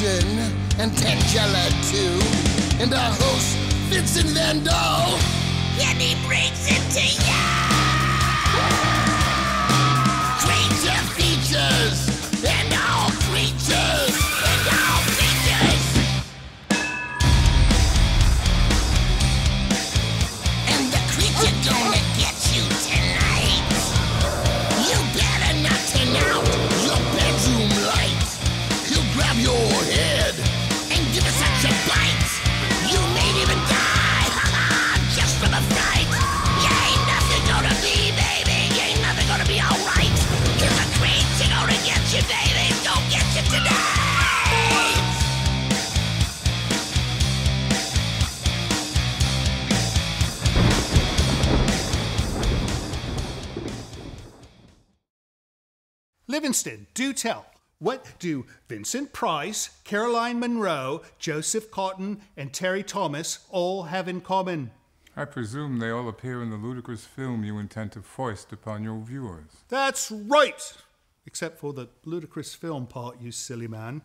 Livingston and Tangella too, and our host Vincent Van Dahl, and he brings it to you. Creature Features and all creatures and all creatures. And the creature gonna get you tonight. You better not turn out your bedroom light. He'll grab your head and give it such a bite. You may even die, just from a fright. You ain't nothing gonna be, baby. You ain't nothing gonna be alright. Cause the creature gonna get you, baby. Don't get you tonight. Livingston, do tell. What do Vincent Price, Caroline Munro, Joseph Cotten, and Terry-Thomas all have in common? I presume they all appear in the ludicrous film you intend to foist upon your viewers. That's right! Except for the ludicrous film part, you silly man.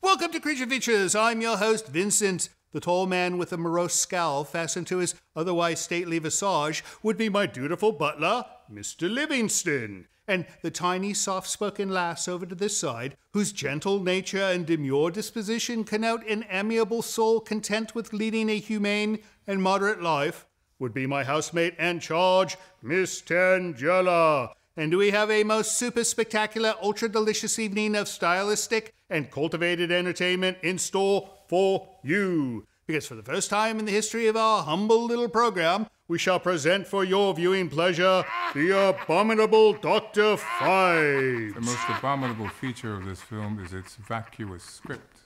Welcome to Creature Features. I'm your host, Vincent. The tall man with a morose scowl fastened to his otherwise stately visage would be my dutiful butler, Mr. Livingston, and the tiny, soft-spoken lass over to this side, whose gentle nature and demure disposition connote an amiable soul content with leading a humane and moderate life, would be my housemate and charge, Miss Tangella. And we have a most super-spectacular, ultra-delicious evening of stylistic and cultivated entertainment in store for you. Because for the first time in the history of our humble little program, we shall present for your viewing pleasure The Abominable Dr. Phibes. The most abominable feature of this film is its vacuous script.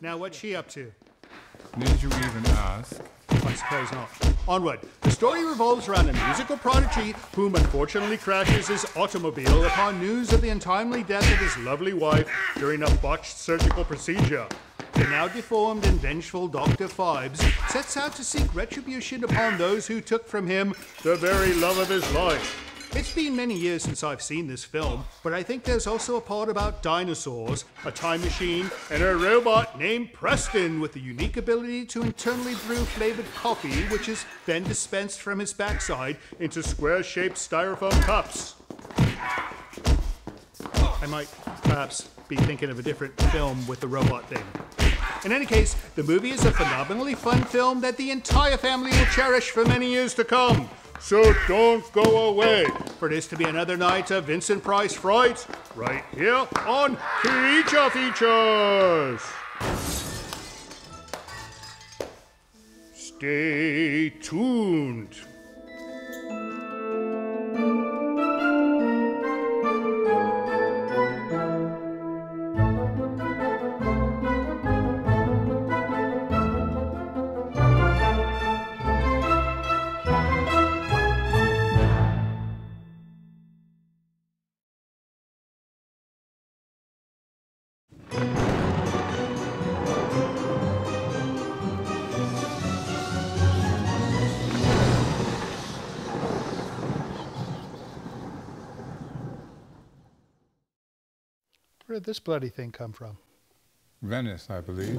Now, what's she up to? Need you even ask? I suppose not. Onward. The story revolves around a musical prodigy whom unfortunately crashes his automobile upon news of the untimely death of his lovely wife during a botched surgical procedure. The now deformed and vengeful Dr. Phibes sets out to seek retribution upon those who took from him the very love of his life. It's been many years since I've seen this film, but I think there's also a part about dinosaurs, a time machine, and a robot named Preston with the unique ability to internally brew flavored coffee, which is then dispensed from his backside into square-shaped styrofoam cups. I might perhaps be thinking of a different film with the robot thing. In any case, the movie is a phenomenally fun film that the entire family will cherish for many years to come. So don't go away, for it is to be another night of Vincent Price Fright, right here on Creature Features. Stay tuned. Where did this bloody thing come from? Venice, I believe.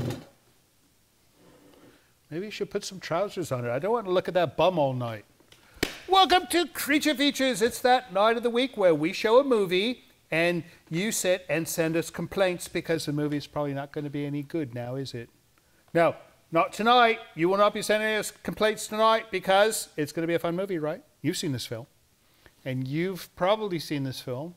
Maybe you should put some trousers on her. I don't want to look at that bum all night. Welcome to Creature Features. It's that night of the week where we show a movie and you sit and send us complaints because the movie's probably not going to be any good now, is it? No, not tonight. You will not be sending us complaints tonight because it's going to be a fun movie, right? You've seen this film. And you've probably seen this film.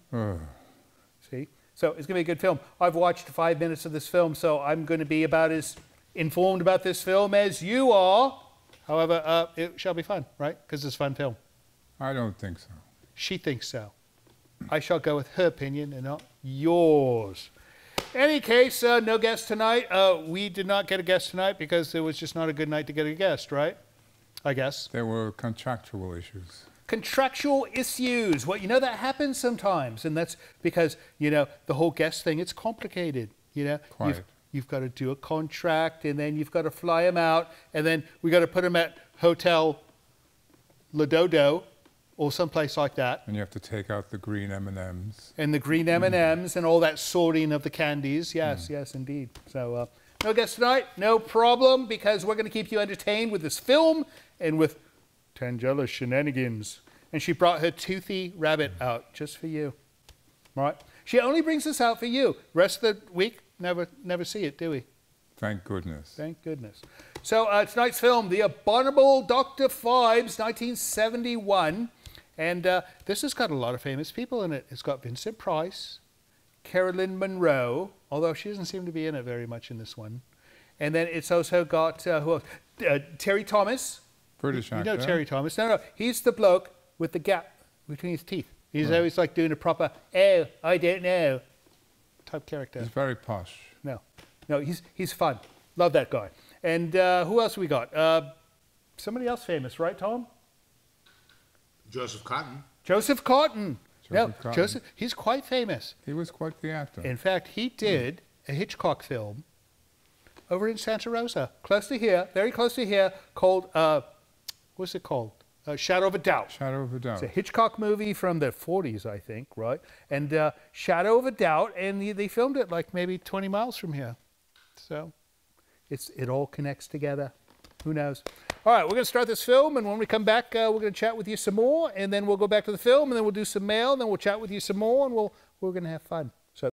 See? So it's going to be a good film. I've watched 5 minutes of this film, so I'm going to be about as informed about this film as you are. However, it shall be fun, right? Because it's a fun film. I don't think so. She thinks so. I shall go with her opinion and not yours. In any case, no guest tonight. We did not get a guest tonight because it was just not a good night to get a guest, right? I guess. There were contractual issues. Contractual issues. Well, you know, that happens sometimes, and that's because, you know, the whole guest thing, it's complicated, you know. You've got to do a contract, and then you've got to fly them out, and then we got to put them at hotel Le Dodo, or someplace like that. And you have to take out the green M&Ms. And the green M&Ms and all that sorting of the candies. Yes, yes, indeed. So no guests tonight, no problem, because we're going to keep you entertained with this film and with Tangella's shenanigans. And she brought her toothy rabbit out just for you. All right? She only brings this out for you. Rest of the week, never see it, do we? Thank goodness. Thank goodness. So tonight's film, The Abominable Dr. Phibes, 1971. And this has got a lot of famous people in it. It's got Vincent Price, Caroline Munro, although she doesn't seem to be in it very much in this one. And then it's also got, who else? Terry-Thomas. British actor. You know Terry-Thomas. No, no, he's the bloke with the gap between his teeth. He's always like doing a proper, oh, I don't know, type character. He's very posh. No, no, he's fun. Love that guy. And who else we got? Somebody else famous, right, Tom? Joseph Cotten. Joseph Cotten. Joseph Cotten. Joseph, he's quite famous. He was quite the actor. In fact, he did a Hitchcock film over in Santa Rosa, close to here, very close to here, called, what's it called? Shadow of a Doubt. Shadow of a Doubt. It's a Hitchcock movie from the 40s, I think, right? And Shadow of a Doubt, and they filmed it like maybe 20 miles from here. So it all connects together. Who knows? All right, we're going to start this film, and when we come back, we're going to chat with you some more, and then we'll go back to the film, and then we'll do some mail, and then we'll chat with you some more, and we're going to have fun. So.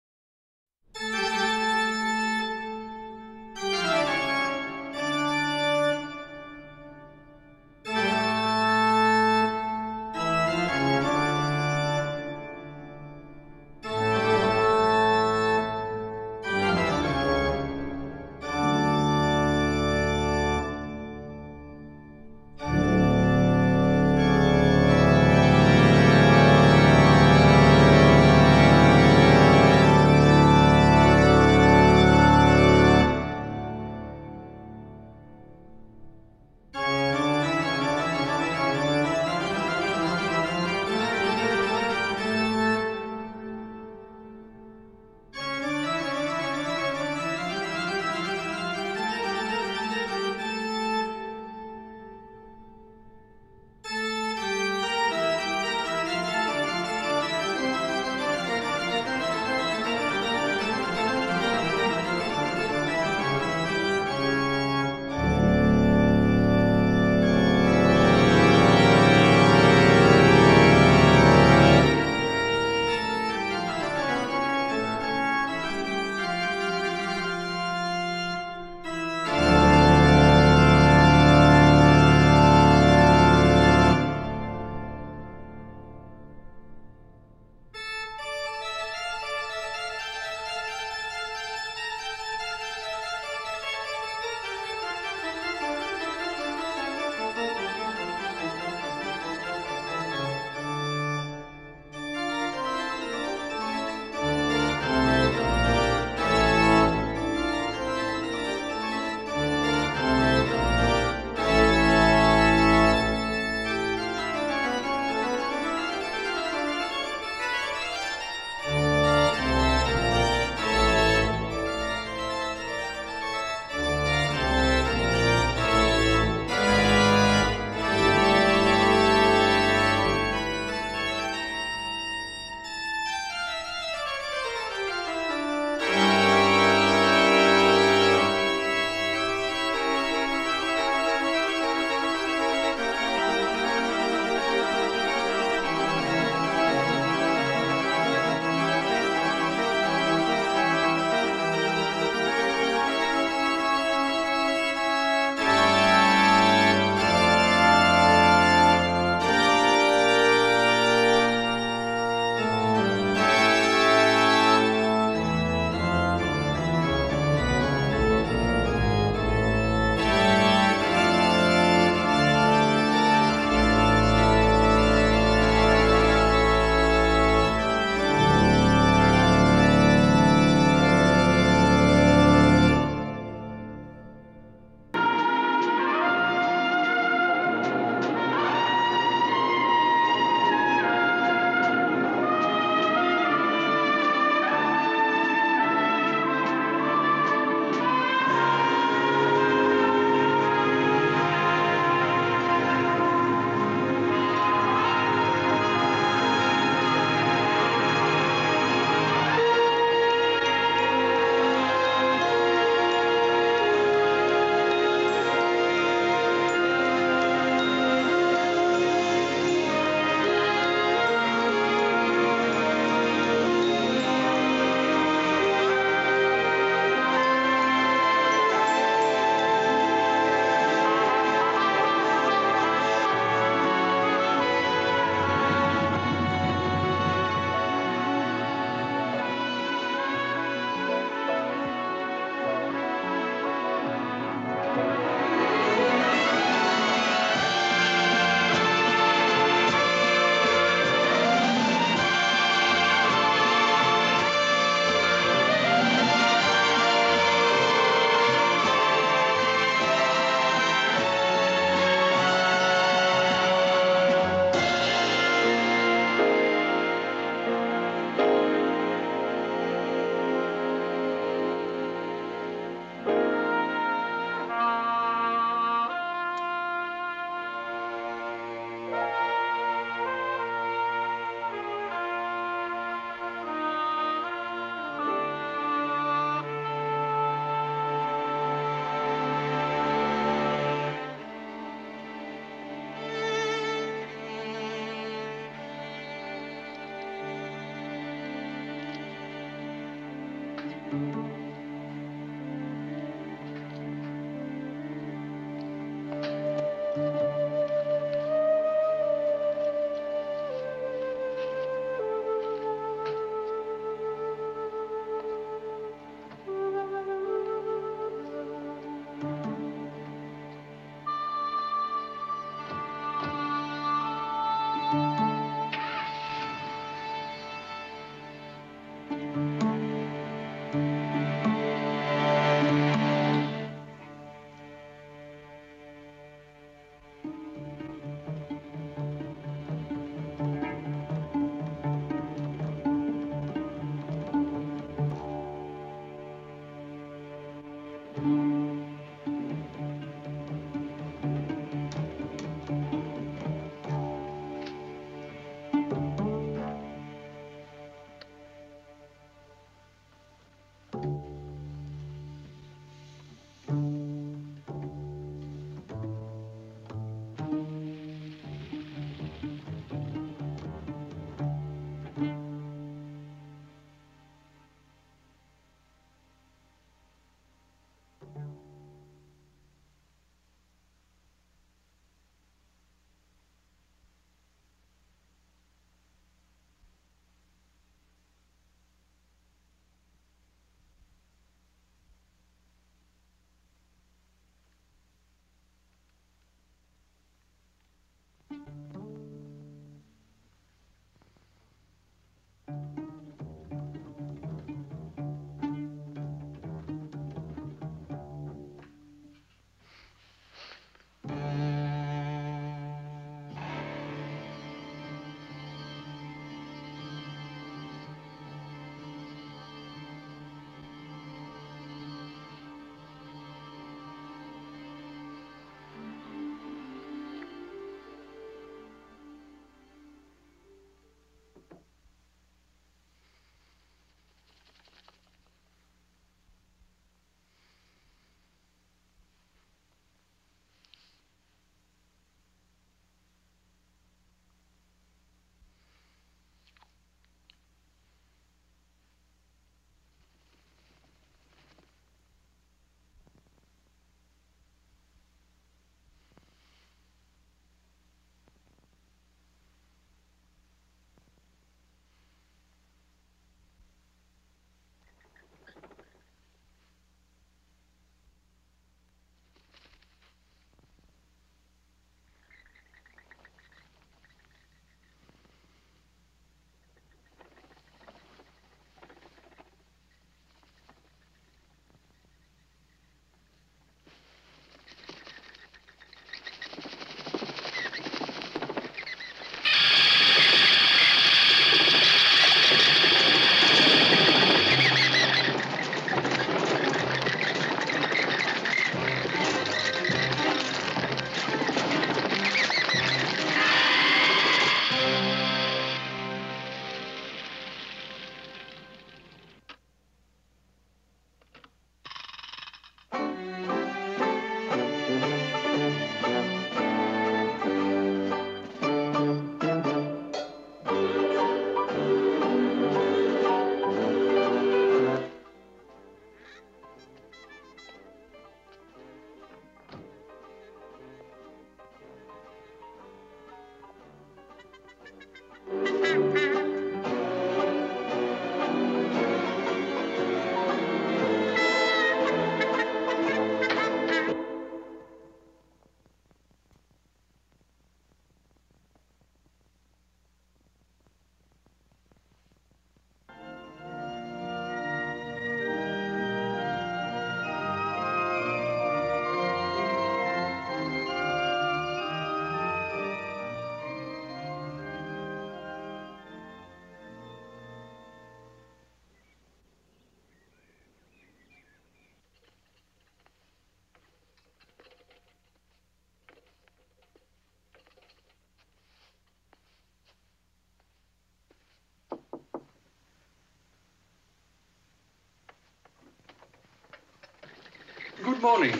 Good morning.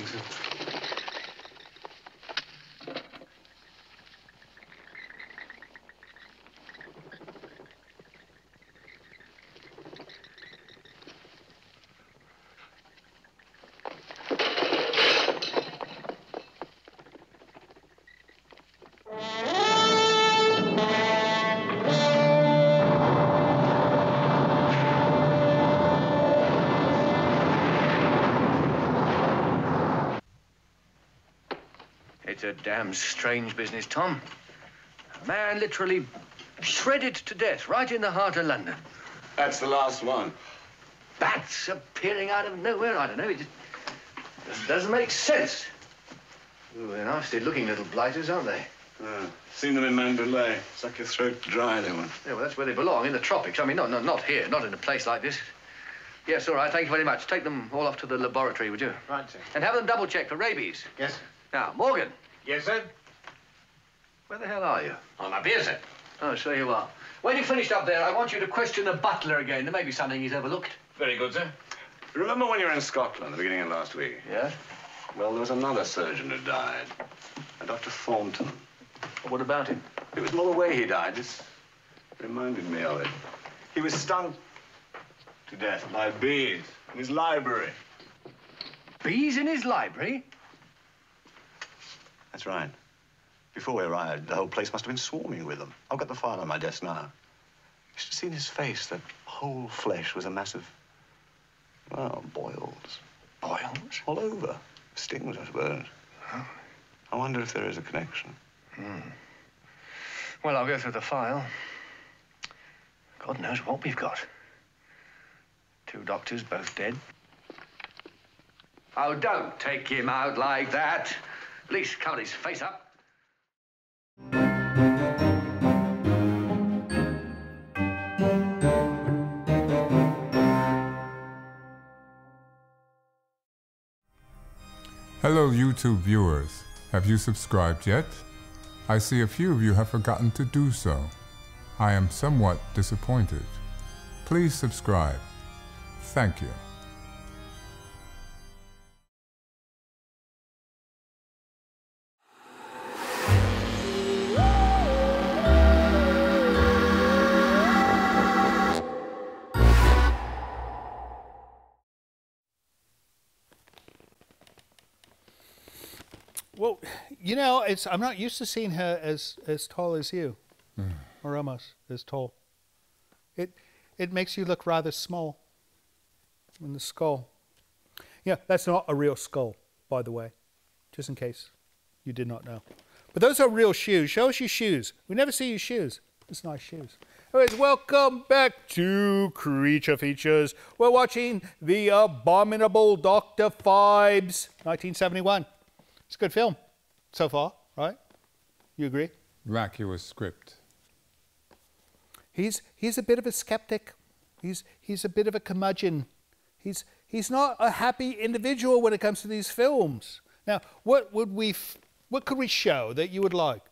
It's a damn strange business, Tom. A man literally shredded to death right in the heart of London. That's the last one. Bats appearing out of nowhere. I don't know. It just doesn't make sense. Ooh, they're nasty-looking little blighters, aren't they? Seen them in Mandalay. Suck your throat dry, they want. Yeah, well, that's where they belong, in the tropics. I mean, not here, not in a place like this. Yes, all right, thank you very much. Take them all off to the laboratory, would you? Right, sir. And have them double-checked for rabies. Yes. Now, Morgan. Yes, sir? Where the hell are you? I'm up here, sir. Oh, so you are. When you finished up there, I want you to question the butler again. There may be something he's overlooked. Very good, sir. Remember when you were in Scotland at the beginning of last week? Yes. Well, there was another surgeon who died, a Dr. Thornton. Well, what about him? It was not the way he died. This reminded me of it. He was stung to death by bees in his library. Bees in his library? That's right. Before we arrived, the whole place must have been swarming with them. I've got the file on my desk now. You should have seen his face. The whole flesh was a mass of, well, boils. Boils? All over. Stings, I suppose. Oh. I wonder if there is a connection. Hmm. Well, I'll go through the file. God knows what we've got. 2 doctors, both dead. Oh, don't take him out like that. At least covered his face up. Hello, YouTube viewers. Have you subscribed yet? I see a few of you have forgotten to do so. I am somewhat disappointed. Please subscribe. Thank you. Well, you know, I'm not used to seeing her as tall as you, or almost as tall. It makes you look rather small in the skull. Yeah, that's not a real skull, by the way, just in case you did not know. But those are real shoes. Show us your shoes. We never see your shoes. It's nice shoes. Anyways, welcome back to Creature Features. We're watching The Abominable Dr. Phibes, 1971. It's a good film so far, right? You agree? Vacuous script. He's a bit of a skeptic. He's a bit of a curmudgeon. He's not a happy individual when it comes to these films. Now, what could we show that you would like?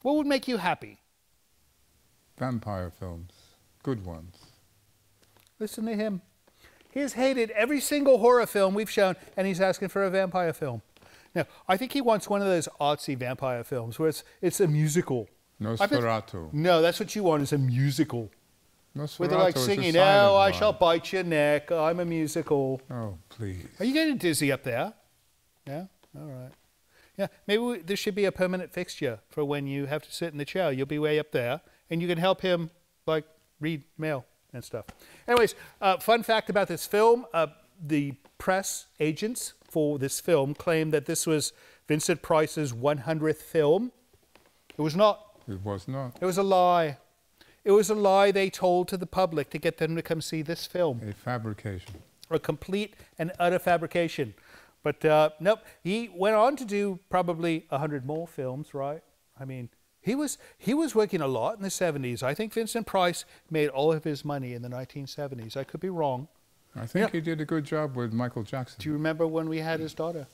What would make you happy? Vampire films, good ones. Listen to him. He has hated every single horror film we've shown, and he's asking for a vampire film. Now, I think he wants one of those artsy vampire films where it's a musical. Nosferatu. No, that's what you want, is a musical. Nosferatu, where they're like singing, "Oh, I shall bite your neck, I'm a musical." Oh, please. Are you getting dizzy up there? Yeah? All right. Yeah, maybe this should be a permanent fixture for when you have to sit in the chair. You'll be way up there, and you can help him, like, read mail and stuff. Anyways, fun fact about this film, the press agents for this film claimed that this was Vincent Price's 100th film. It was not. It was not. It was a lie. It was a lie they told to the public to get them to come see this film. A fabrication. A complete and utter fabrication. But nope, he went on to do probably 100 more films, right? I mean, he was working a lot in the 70s. I think Vincent Price made all of his money in the 1970s. I could be wrong. I think he did a good job with Michael Jackson. Do you remember when we had his daughter?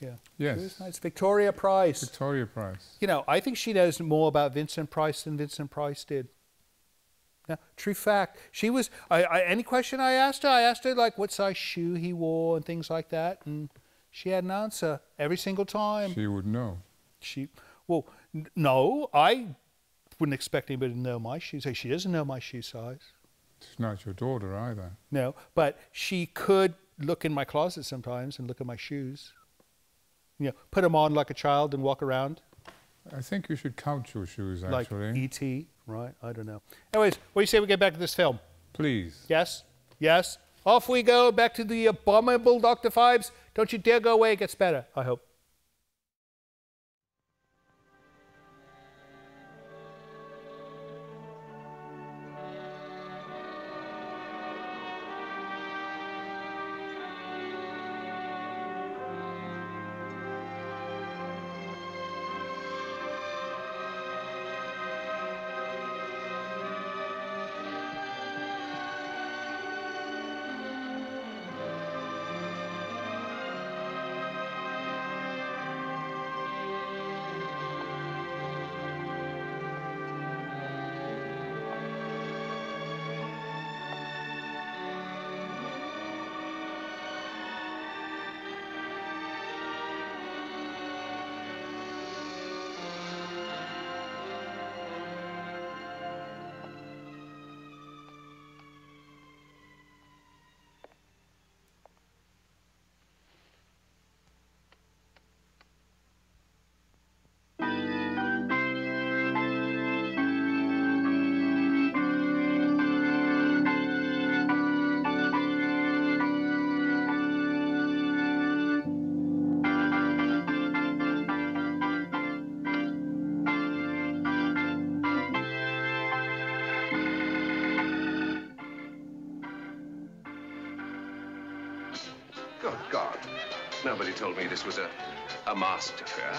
Yeah. Yes. She was nice. Victoria Price. Victoria Price. You know, I think she knows more about Vincent Price than Vincent Price did. Now, true fact. She was, any question I asked her, like what size shoe he wore and things like that. And She had an answer every single time. She would know. Well, no, I wouldn't expect anybody to know my shoe size. She doesn't know my shoe size. She's not your daughter either. No, but she could look in my closet sometimes and look at my shoes. You know, put them on like a child and walk around. I think you should count your shoes, actually. Like E.T., right? I don't know. Anyways, what do you say we get back to this film? Please. Yes? Yes? Off we go, back to the abominable Dr. Phibes. Don't you dare go away, it gets better, I hope. Nobody told me this was a master fair.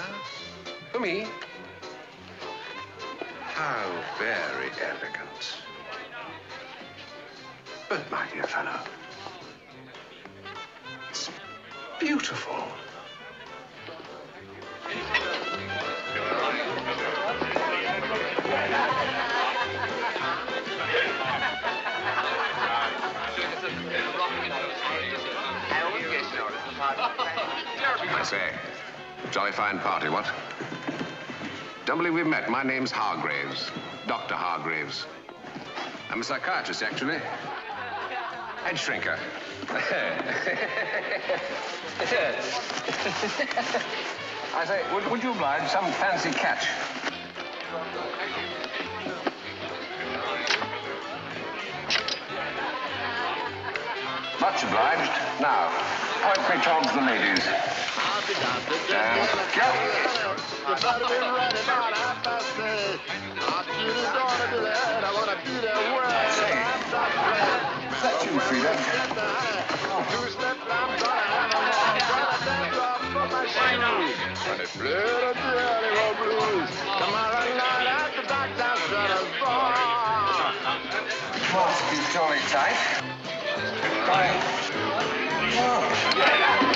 For me. How very elegant. But, my dear fellow, it's beautiful. I say, jolly fine party, what? Don't believe we've met. My name's Hargraves, Dr. Hargraves. I'm a psychiatrist, actually. Head shrinker. I say, would you oblige some fancy catch? Much obliged. Now, point me towards the ladies. And go. Say, is that you, Frida? Must be jolly tight. Fine. Oh.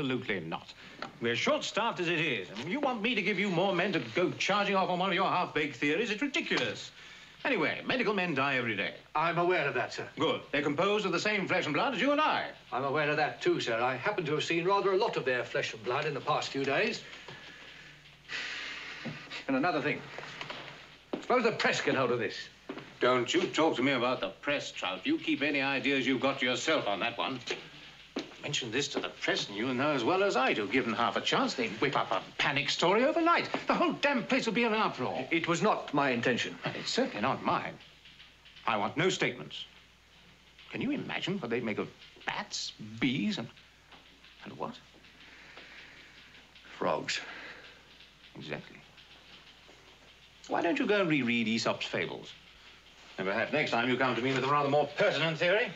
Absolutely not. We're short-staffed as it is. And you want me to give you more men to go charging off on one of your half-baked theories? It's ridiculous. Anyway, medical men die every day. I'm aware of that, sir. Good. They're composed of the same flesh and blood as you and I. I'm aware of that too, sir. I happen to have seen rather a lot of their flesh and blood in the past few days. And another thing. Suppose the press get hold of this. Don't you talk to me about the press, Trout. You keep any ideas you've got to yourself on that one. Mention this to the press and you'll know as well as I do. Given half a chance, they'd whip up a panic story overnight. The whole damn place would be in an uproar. It was not my intention. And it's certainly not mine. I want no statements. Can you imagine what they'd make of bats, bees, and what? Frogs. Exactly. Why don't you go and reread Aesop's Fables? And perhaps next time you come to me with a rather more pertinent theory.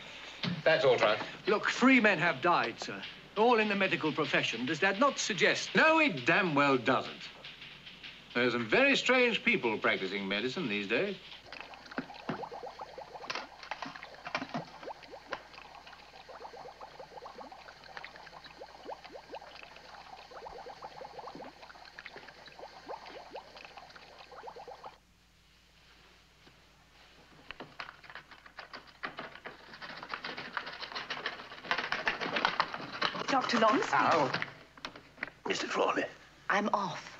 That's all right. Look, 3 men have died, sir. All in the medical profession. Does that not suggest... No, it damn well doesn't. There are some very strange people practicing medicine these days. Dr. Longstreet. Ow. Mr. Crawley. I'm off.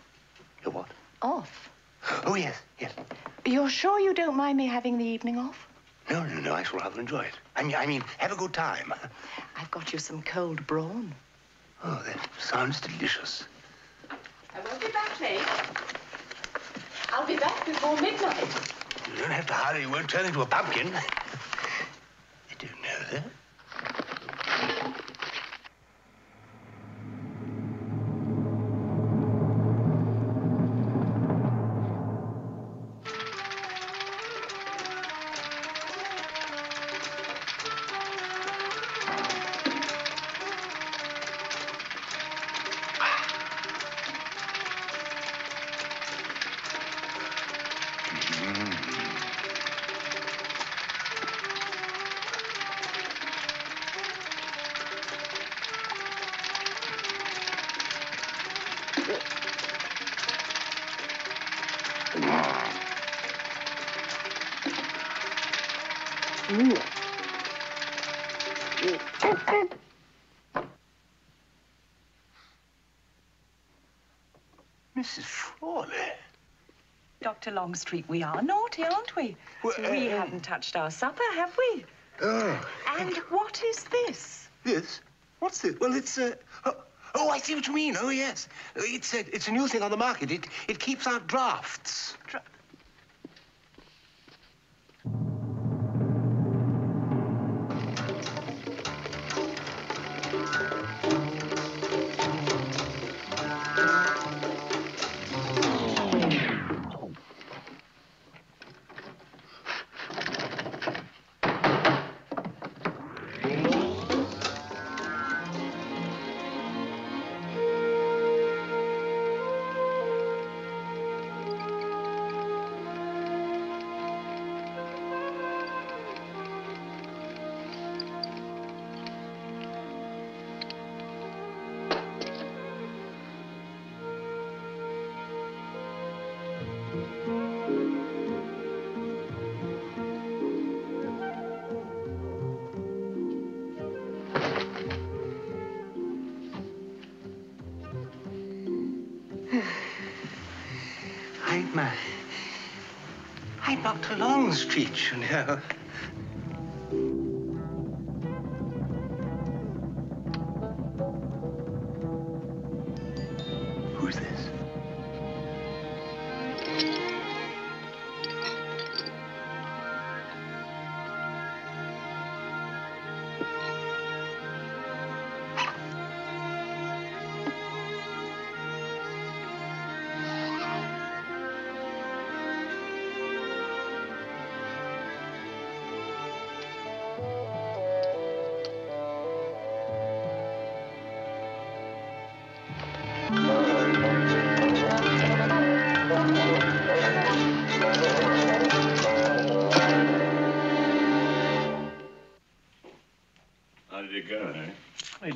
You're what? Off. Oh, yes, yes. You're sure you don't mind me having the evening off? No, no, no, I shall rather enjoy it. I mean, have a good time. I've got you some cold brawn. Oh, that sounds delicious. I won't be back late. I'll be back before midnight. You don't have to hurry. You won't turn into a pumpkin. You don't know that. Longstreet, we are naughty, aren't we? Well, we haven't touched our supper, have we? Oh. And what is this? This? What's this? Well, it's oh, I see what you mean. Oh, yes. It's a new thing on the market. It keeps out drafts. I'm Dr. Longstreet, you know. Who's this?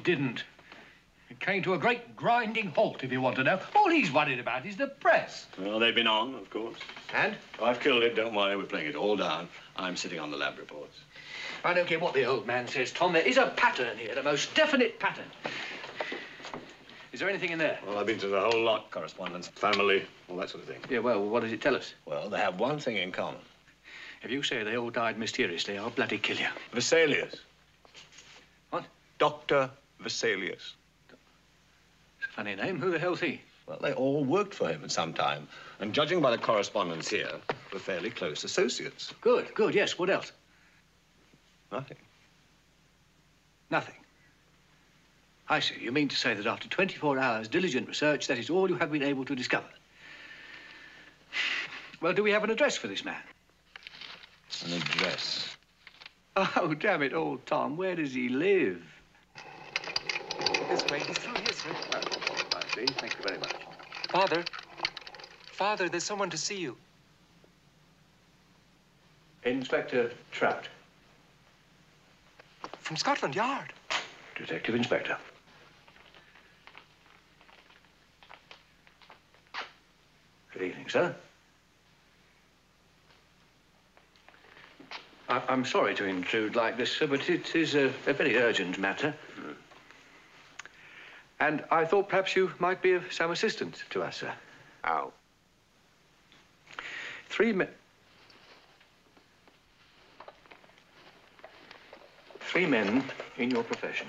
Didn't. It came to a great grinding halt, if you want to know. All he's worried about is the press. Well, they've been on, of course. And? I've killed it, don't worry. We're playing it all down. I'm sitting on the lab reports. I don't care what the old man says, Tom. There is a pattern here, the most definite pattern. Is there anything in there? Well, I've been through the whole lot. Correspondence, family, all that sort of thing. Yeah, well, what does it tell us? Well, they have one thing in common. If you say they all died mysteriously, I'll bloody kill you. Vesalius. What? Dr. Vesalius. It's a funny name. Who the hell's he? Well, they all worked for him at some time. And judging by the correspondence here, were fairly close associates. Good, good, yes. What else? Nothing. Nothing. I see. You mean to say that after 24 hours diligent research, that is all you have been able to discover? Well, do we have an address for this man? An address? Oh, damn it, old Tom. Where does he live? This way. He's through here, sir. Well, I see. Thank you very much. Father. Father, there's someone to see you. Inspector Trout. From Scotland Yard. Detective Inspector. Good evening, sir. I'm sorry to intrude like this, sir, but it is a very urgent matter. Mm. And I thought perhaps you might be of some assistance to us, sir. How? 3 men in your profession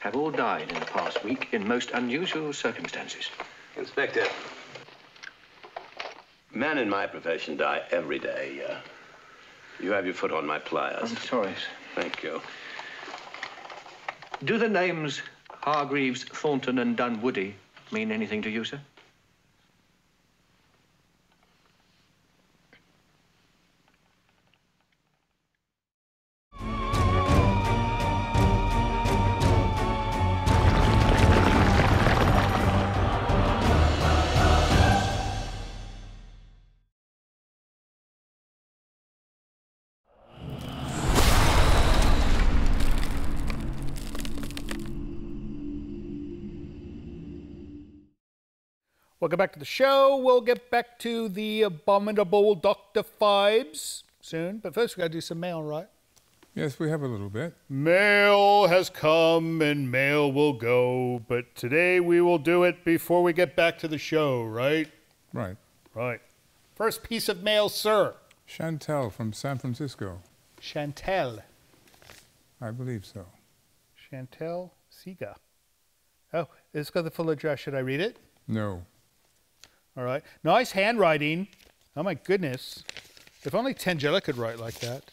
have all died in the past week in most unusual circumstances. Inspector, men in my profession die every day. You have your foot on my pliers. I'm sorry, sir. Thank you. Do the names Hargreaves, Thornton, and Dunwoody mean anything to you, sir? Welcome back to the show. We'll get back to the abominable Dr. Phibes soon. But first, we've got to do some mail, right? Yes, we have a little bit. Mail has come and mail will go. But today, we will do it before we get back to the show, right? Right. Right. First piece of mail, sir. Chantel from San Francisco. Chantel. I believe so. Chantel Siga. Oh, it's got the full address. Should I read it? No. All right. Nice handwriting. Oh, my goodness. If only Tangella could write like that.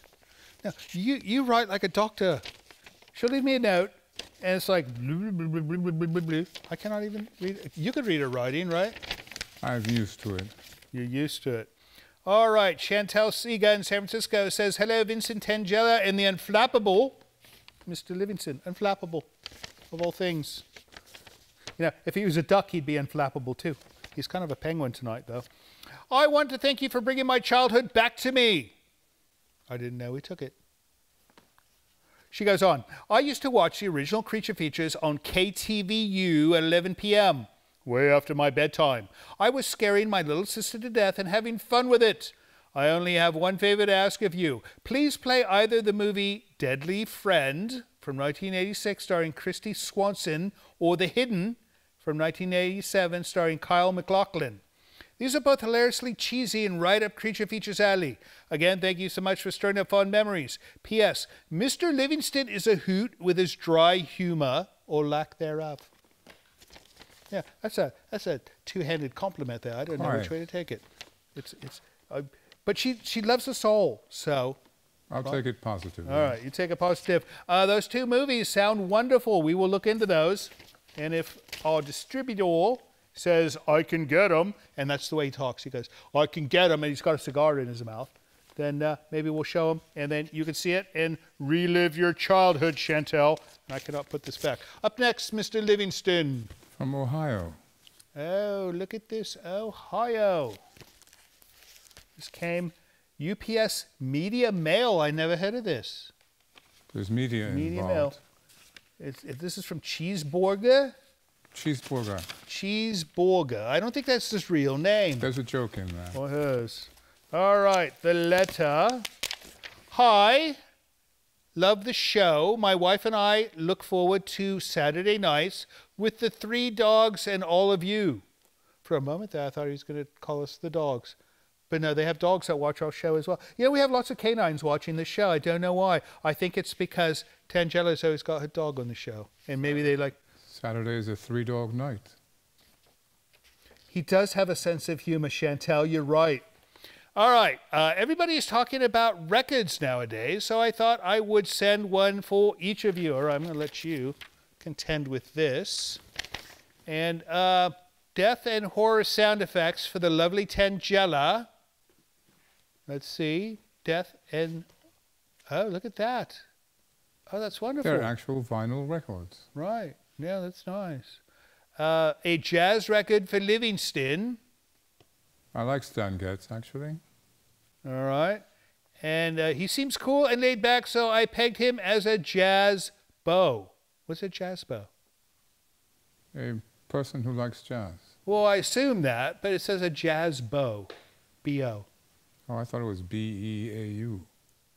Now, you write like a doctor. She'll leave me a note, and it's like... Blue, blue, blue, blue, blue, blue. I cannot even read it. You could read her writing, right? I'm used to it. You're used to it. All right. Chantel Siga in San Francisco says, hello, Vincent Tangella and the unflappable Mr. Livingston. Unflappable, of all things. You know, if he was a duck, he'd be unflappable, too. He's kind of a penguin tonight, though. I want to thank you for bringing my childhood back to me. I didn't know we took it. She goes on. I used to watch the original Creature Features on KTVU at 11 p.m., way after my bedtime. I was scaring my little sister to death and having fun with it. I only have one favor to ask of you. Please play either the movie Deadly Friend from 1986 starring Christy Swanson or The Hidden from 1987, starring Kyle MacLachlan. These are both hilariously cheesy and right up Creature Features alley. Again, thank you so much for stirring up fond memories. P.S. Mr. Livingston is a hoot with his dry humor, or lack thereof. Yeah, that's a two-handed compliment there. I don't know which way to take it. But she loves us all, so... I'll take it positive. All right, you take it positive. Those two movies sound wonderful. We will look into those. And if our distributor says, I can get them, and that's the way he talks. He goes, I can get them, and he's got a cigar in his mouth. Then maybe we'll show him, and then you can see it and relive your childhood, Chantel. And I cannot put this back. Up next, Mr. Livingston. From Ohio. Oh, look at this, Ohio. This came UPS Media Mail. I never heard of this. There's media involved. Mail. This is from Cheeseburger? Cheeseburger. Cheeseburger. I don't think that's his real name. There's a joke in there. Or hers. All right, the letter. Hi, Love the show. My wife and I look forward to Saturday nights with the three dogs and all of you. For a moment there, I thought he was going to call us the dogs. But no, they have dogs that watch our show as well. Yeah, we have lots of canines watching the show. I don't know why. I think it's because Tangella's always got her dog on the show. And maybe they like... Saturday is a three-dog night. He does have a sense of humor, Chantel. You're right. All right. Everybody's talking about records nowadays, so I thought I would send one for each of you. All right, I'm going to let you contend with this. And death and horror sound effects for the lovely Tangella. Let's see. Death and... Oh, look at that. Oh, that's wonderful. They're actual vinyl records. Right. Yeah, that's nice. A jazz record for Livingston. I like Stan Getz, actually. All right. And he seems cool and laid back, so I pegged him as a jazz beau. What's a jazz beau? A person who likes jazz. Well, I assume that, but it says a jazz beau. B-O. Oh, I thought it was B-E-A-U.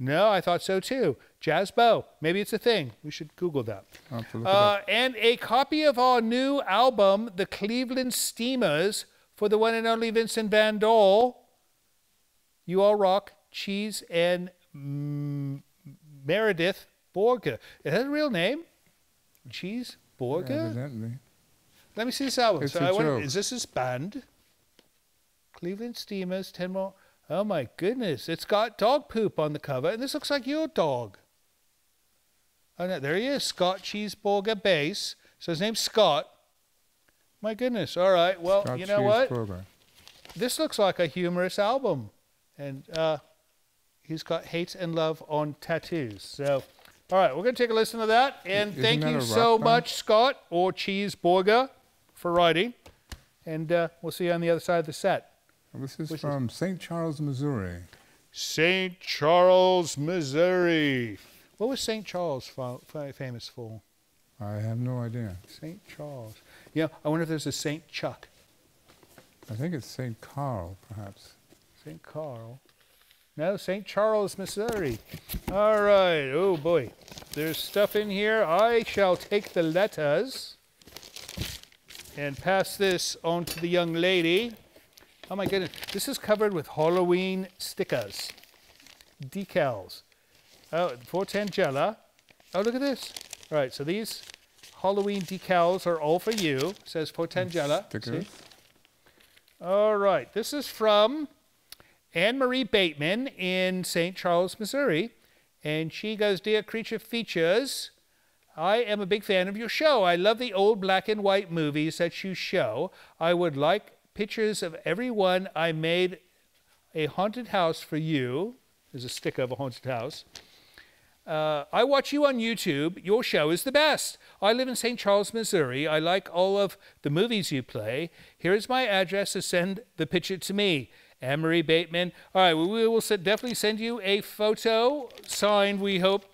No, I thought so too. Jazz beau. Maybe it's a thing. We should Google that. And a copy of our new album, The Cleveland Steamers, for the one and only Vincent Van Dahl. You all rock. Cheese and Meredith Borger. Is that a real name? Cheese Borger? Evidently. Let me see this album. It's so a joke. Is this his band? Cleveland Steamers, 10 more... Oh my goodness, it's got dog poop on the cover, and this looks like your dog. Oh no, there he is, Scott Cheeseburger bass. So his name's Scott. My goodness, all right, well, Scott, you know what? This looks like a humorous album. And he's got hate and love on tattoos. So, all right, we're gonna take a listen to that. And thank you so much, Scott, or Cheeseburger, for writing. And we'll see you on the other side of the set. This is from St. Charles, Missouri. St. Charles, Missouri. What was St. Charles famous for? I have no idea. St. Charles. Yeah, I wonder if there's a St. Chuck. I think it's St. Carl, perhaps. St. Carl. No, St. Charles, Missouri. All right. Oh, boy. There's stuff in here. I shall take the letters and pass this on to the young lady. Oh my goodness, this is covered with Halloween stickers, decals. Oh, for Tangella. Oh, look at this. All right, so these Halloween decals are all for you. It says for Tangella. Stickers. See? All right, this is from Anne Marie Bateman in St. Charles, Missouri. And she goes, Dear Creature Features, I am a big fan of your show. I love the old black and white movies that you show. I would like pictures of everyone. I made a haunted house for you. There's a sticker of a haunted house. I watch you on YouTube. Your show is the best. I live in St. Charles, Missouri. I like all of the movies you play. Here is my address to send the picture to me. Anne Marie Bateman. All right, well, we will definitely send you a photo signed, we hope.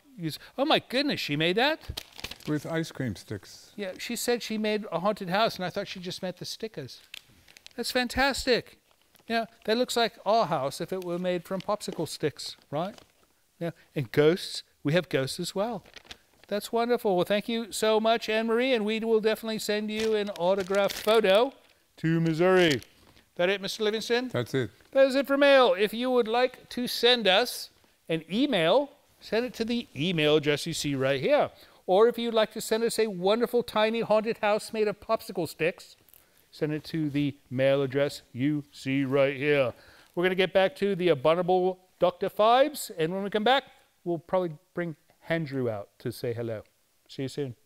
Oh, my goodness, she made that? With ice cream sticks. Yeah, she said she made a haunted house, and I thought she just meant the stickers. That's fantastic. Yeah, that looks like our house if it were made from popsicle sticks, right? Yeah, and ghosts. We have ghosts as well. That's wonderful. Well, thank you so much, Anne-Marie, and we will definitely send you an autographed photo to Missouri. That it, Mr. Livingston? That's it. That is it for mail. If you would like to send us an email, send it to the email address you see right here. Or if you'd like to send us a wonderful tiny haunted house made of popsicle sticks, send it to the mail address you see right here. We're going to get back to the Abominable Dr. Phibes, and when we come back, we'll probably bring Andrew out to say hello. See you soon.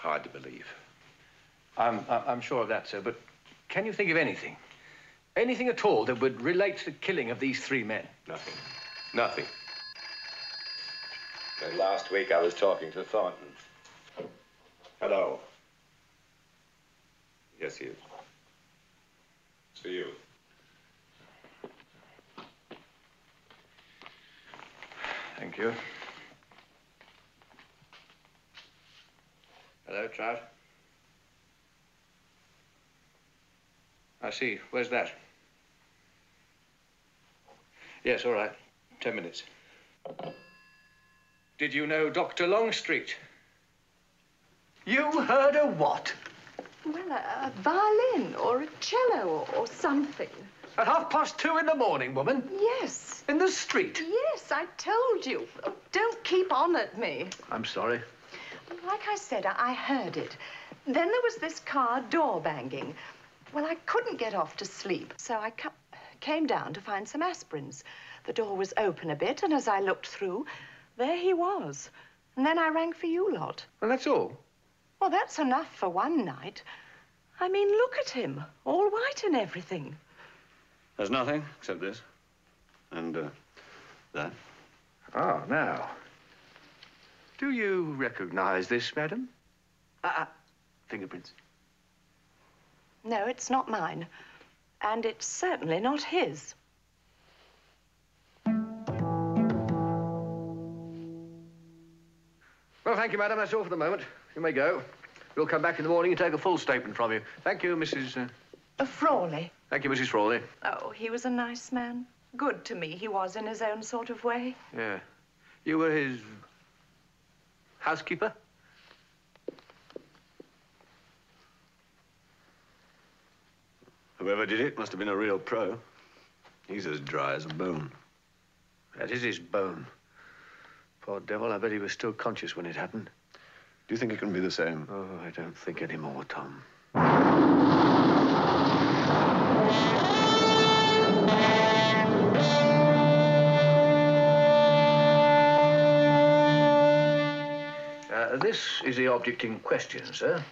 hard to believe. I'm sure of that, sir, but can you think of anything? Anything at all that would relate to the killing of these three men? Nothing. Nothing. And last week I was talking to Thornton. Hello. Yes, he is. It's for you. Thank you. Hello, Trout. I see. Where's that? Yes, all right. 10 minutes. Did you know Dr. Longstreet? You heard a what? Well, a violin or a cello or something. At 2:30 in the morning, woman? Yes. In the street? Yes, I told you. Oh, don't keep on at me. I'm sorry. Like I said, I heard it. Then there was this car door banging. Well, I couldn't get off to sleep, so I came down to find some aspirins. The door was open a bit, and as I looked through, there he was. And then I rang for you lot. Well, that's all? Well, that's enough for one night. I mean, look at him, all white and everything. There's nothing except this and that. Oh, now. Do you recognize this, madam? Fingerprints. No, it's not mine. And it's certainly not his. Well, thank you, madam. That's all for the moment. You may go. We'll come back in the morning and take a full statement from you. Thank you, Mrs. Frawley. Thank you, Mrs. Frawley. Oh, he was a nice man. Good to me, he was, in his own sort of way. Yeah. You were his housekeeper? Whoever did it must have been a real pro. He's as dry as a bone. That is his bone. Poor devil, I bet he was still conscious when it happened. Do you think it can be the same? Oh, I don't think any more, Tom. This is the object in question, sir.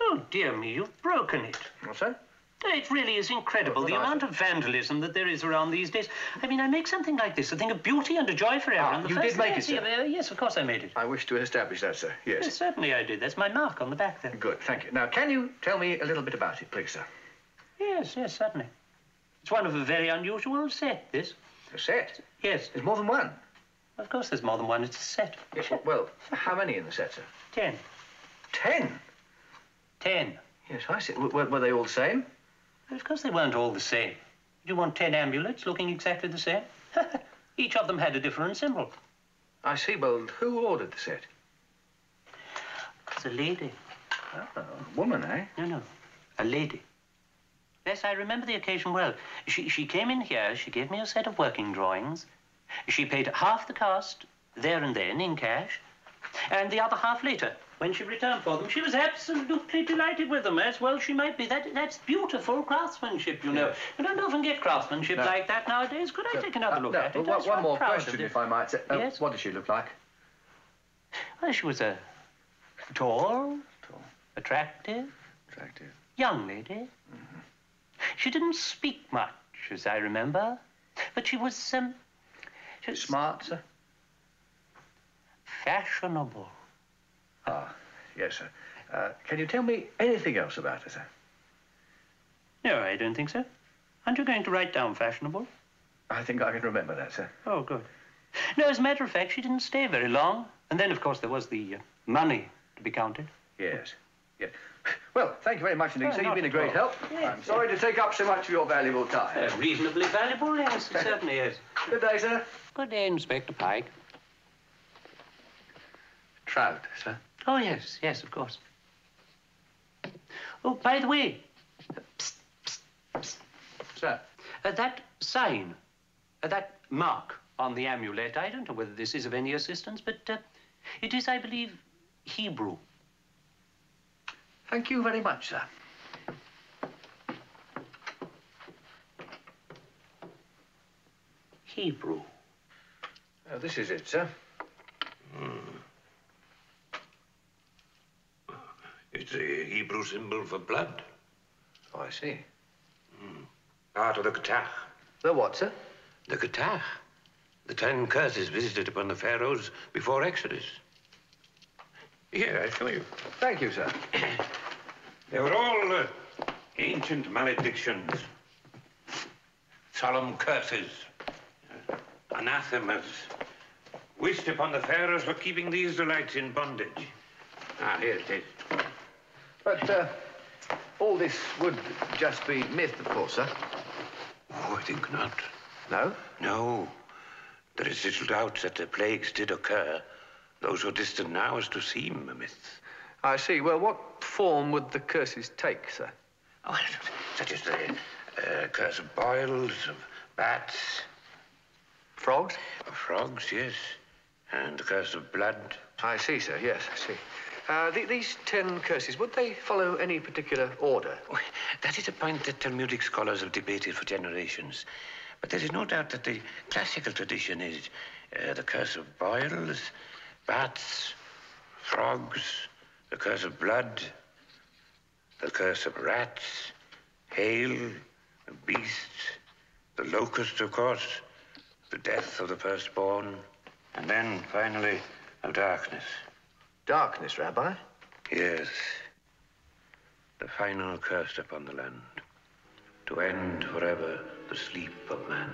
Oh, dear me, you've broken it. What's that? It really is incredible, the amount of vandalism that there is around these days. I mean, I make something like this, a thing of beauty and a joy for everyone. You did make it, sir? Yes, of course I made it. I wish to establish that, sir, yes. Yes, certainly I did. That's my mark on the back there. Good, thank you. Now, can you tell me a little bit about it, please, sir? Yes, yes, certainly. It's one of a very unusual set, this. A set? Yes. There's more than one. Of course there's more than one. It's a set. Yes, well, how many in the set, sir? 10. 10? 10. Yes, I see. Were they all the same? Of course they weren't all the same. Would you want 10 amulets looking exactly the same? Each of them had a different symbol. I see. Well, who ordered the set? It's a lady. Oh, a woman, eh? No, no. A lady. Yes, I remember the occasion well. She came in here. She gave me a set of working drawings. She paid half the cost there and then in cash, and the other half later. When she returned for them, she was absolutely delighted with them, as well she might be. That's beautiful craftsmanship, you know. Yes. You don't often get craftsmanship like that nowadays. Could I take another look at it? Well, one more question, if I might. Yes? What did she look like? Well, she was a tall, attractive, young lady. Mm-hmm. She didn't speak much, as I remember, but she was, smart, sir? Fashionable. Ah, yes, sir. Can you tell me anything else about her, sir? No, I don't think so. Aren't you going to write down fashionable? I think I can remember that, sir. Oh, good. No, as a matter of fact, she didn't stay very long. And then, of course, there was the money to be counted. Yes, yes. Well, thank you very much indeed, sir. You've been a great help. Yes, I'm sorry to take up so much of your valuable time. Reasonably valuable, yes, it certainly is. Good day, sir. Good day, Inspector Pike. Trout, sir. Oh, yes, yes, of course. Oh, by the way, psst, psst, psst. Sir, that sign, that mark on the amulet, I don't know whether this is of any assistance, but it is, I believe, Hebrew. Thank you very much, sir. Hebrew. This is it, sir. Mm. It's a Hebrew symbol for blood. Oh, I see. Mm. Part of the Kattah. The what, sir? The Kattah. The 10 curses visited upon the Pharaohs before Exodus. Here, I show you. Thank you, sir. They were all ancient maledictions, solemn curses, anathemas, wished upon the Pharaohs for keeping the Israelites in bondage. Ah, here it is. But all this would just be myth, of course, sir. Oh, I think not. No? No. There is little doubt that the plagues did occur. Those who are distant now as to seem a myth. I see. Well, what form would the curses take, sir? Oh, such as the curse of boils, of bats. Frogs? Frogs, yes. And the curse of blood. I see, sir. Yes, I see. These 10 curses, would they follow any particular order? Oh, that is a point that Talmudic scholars have debated for generations. But there is no doubt that the classical tradition is the curse of boils, bats, frogs, the curse of blood, the curse of rats, hail, the beasts, the locust, of course, the death of the firstborn, and then, finally, of darkness. Darkness, Rabbi? Yes. The final curse upon the land, to end forever the sleep of man.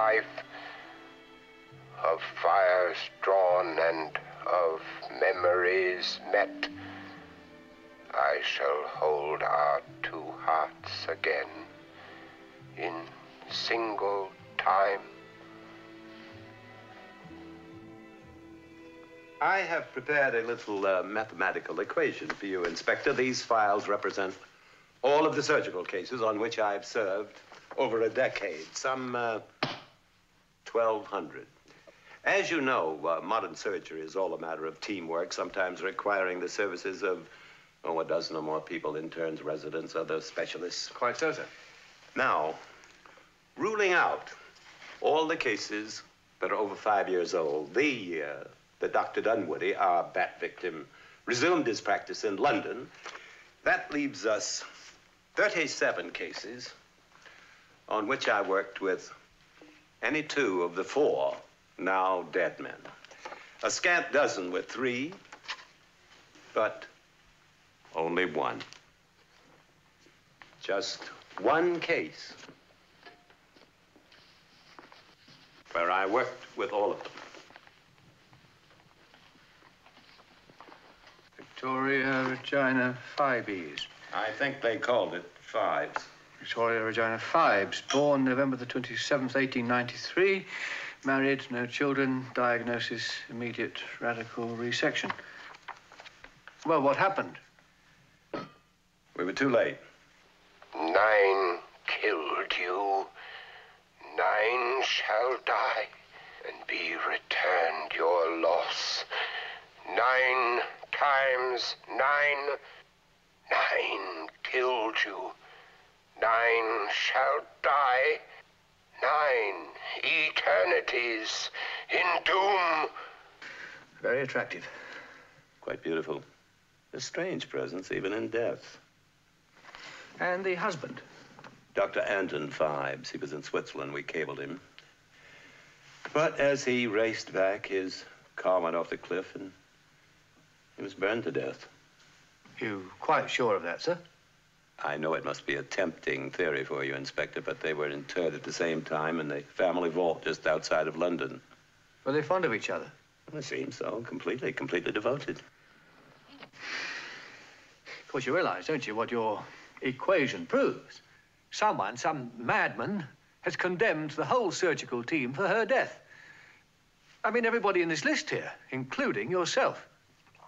Life of fires drawn and of memories met, I shall hold our two hearts again in single time. I have prepared a little mathematical equation for you, Inspector. These files represent all of the surgical cases on which I've served over a decade, some 1,200. As you know, modern surgery is all a matter of teamwork, sometimes requiring the services of, oh, a dozen or more people, interns, residents, other specialists. Quite so, sir. Now, ruling out all the cases that are over 5 years old, the Dr. Dunwoody, our bat victim, resumed his practice in London. That leaves us 37 cases on which I worked with any two of the 4 now dead men. A scant dozen with 3, but only one. Just one case where I worked with all of them. Victoria Regina Phibes. I think they called it Phibes. Victoria Regina Phibes, born November the 27th, 1893, married, no children, diagnosis, immediate radical resection. Well, what happened? We were too late. 9 killed you. 9 shall die and be returned your loss. 9 times 9, 9 killed you. 9 shall die, 9 eternities in doom. Very attractive. Quite beautiful. A strange presence, even in death. And the husband? Dr. Anton Phibes. He was in Switzerland. We cabled him. But as he raced back, his car went off the cliff and he was burned to death. You quite sure of that, sir? I know it must be a tempting theory for you, Inspector, but they were interred at the same time in the family vault just outside of London. Were they fond of each other? Well, it seems so. Completely devoted. Of course, you realize, don't you, what your equation proves? Someone, some madman, has condemned the whole surgical team for her death. I mean, everybody in this list here, including yourself.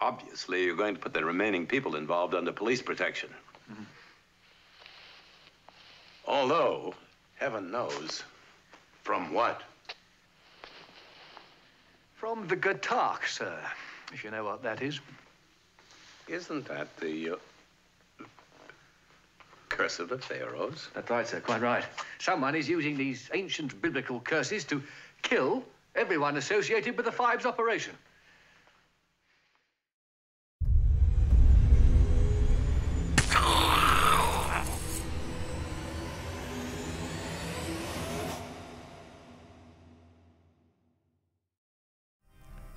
Obviously, you're going to put the remaining people involved under police protection. Mm-hmm. Although, heaven knows, from what? From the Kattah, sir, if you know what that is. Isn't that the curse of the Pharaohs? That's right, sir, quite right. Someone is using these ancient biblical curses to kill everyone associated with the Phibes operation.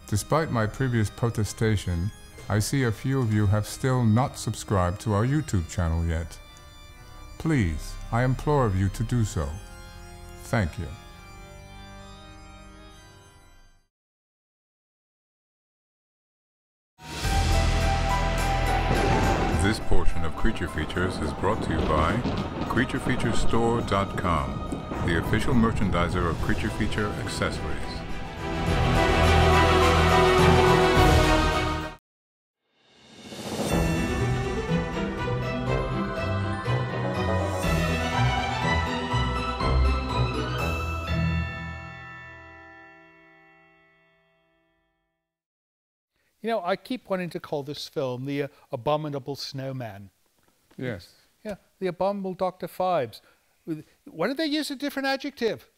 Despite my previous protestation, I see a few of you have still not subscribed to our YouTube channel yet. Please, I implore of you to do so. Thank you. This portion of Creature Features is brought to you by CreatureFeaturesStore.com, the official merchandiser of Creature Feature accessories. You know, I keep wanting to call this film The Abominable Snowman. Yes. Yeah, The Abominable Dr. Phibes. Why did they use a different adjective?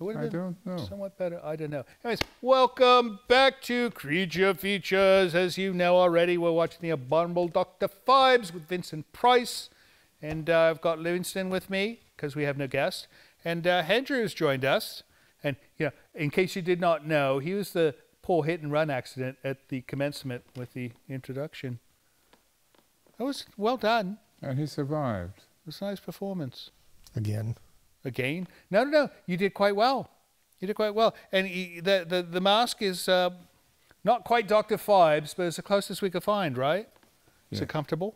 It would have been somewhat better. I don't know. Anyways, welcome back to Creature Features. As you know already, we're watching The Abominable Dr. Phibes with Vincent Price. And I've got Livingston with me, because we have no guest. And Andrew's joined us. And, you know, in case you did not know, he was the poor hit-and-run accident at the commencement with the introduction. That was well done. And he survived. It was a nice performance. Again. Again? No, no, no. You did quite well. You did quite well. And he, the mask is not quite Dr. Phibes, but it's the closest we could find, right? Yeah. Is it comfortable?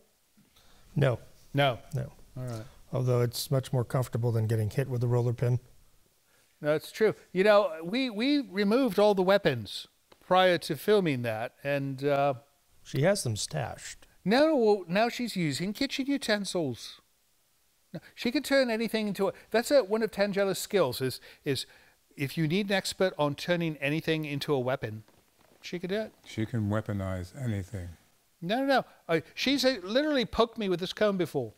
No. No? No. All right. Although it's much more comfortable than getting hit with a roller pin. No, it's true. You know, we removed all the weapons prior to filming that, and she has them stashed. No, now she's using kitchen utensils. She can turn anything into a... That's one of Tangella's skills, is if you need an expert on turning anything into a weapon, she can do it. She can weaponize anything. No, no, no. She's literally poked me with this comb before.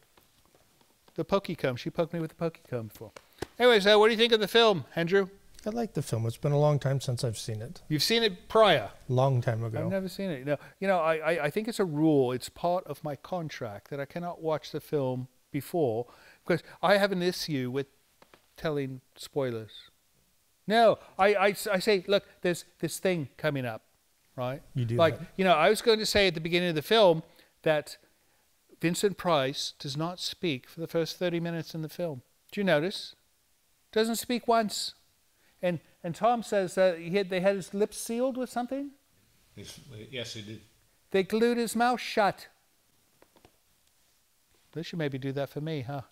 The pokey comb. She poked me with the pokey comb before. Anyways, what do you think of the film, Andrew? I like the film. It's been a long time since I've seen it. You've seen it prior? Long time ago. I've never seen it. No, you know, I think it's a rule. It's part of my contract that I cannot watch the film before, because I have an issue with telling spoilers. No, I say, look, there's this thing coming up, right? You do. Like, you know, I was going to say at the beginning of the film that Vincent Price does not speak for the first 30 minutes in the film. Do you notice? Doesn't speak once. And Tom says that they had his lips sealed with something? Yes, he did. They glued his mouth shut. They should maybe do that for me, huh?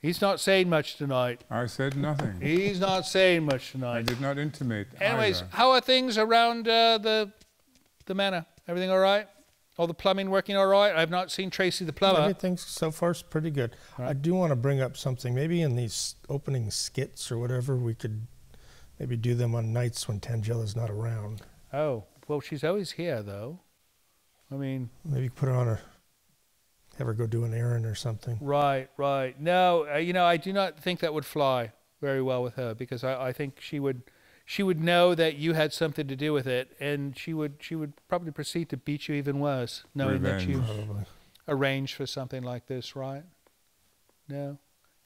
He's not saying much tonight. I said nothing. He's not saying much tonight. I did not intimate Anyways, either. How are things around the manor? Everything all right? All the plumbing working all right? I've not seen Tracy the plumber. Everything so far is pretty good. Right. I do want to bring up something. Maybe in these opening skits or whatever, we could maybe do them on nights when Tangella's not around. Oh, well, she's always here, though. I mean... Maybe put her on her... Have her go do an errand or something. Right, right. No, you know, I do not think that would fly very well with her, because I think she would... She would know that you had something to do with it, and she would probably proceed to beat you even worse, knowing Revenge. That you arranged for something like this, right? No,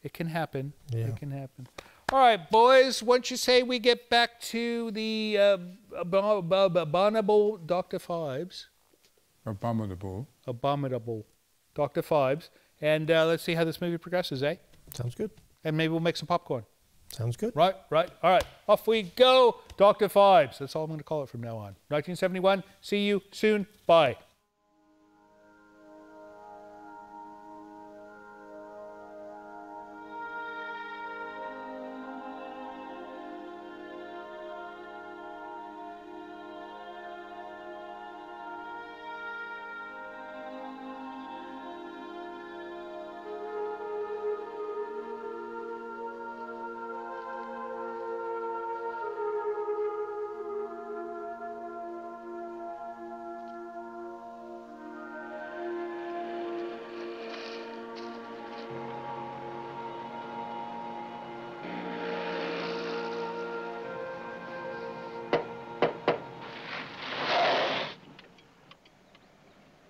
it can happen. Yeah. It can happen. All right, boys. Once you say we get back to the abominable Dr. Phibes, Abominable. Abominable. Dr. Phibes. And let's see how this movie progresses, eh? Sounds good. And maybe we'll make some popcorn. Sounds good. Right, right. All right. Off we go. Dr. Phibes. That's all I'm going to call it from now on. 1971. See you soon. Bye.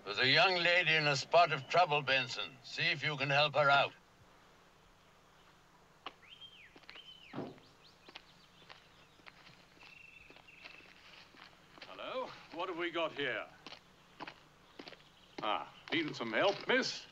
There's a young lady in a spot of trouble, Benson. See if you can help her out. Hello? What have we got here? Ah, needing some help, miss?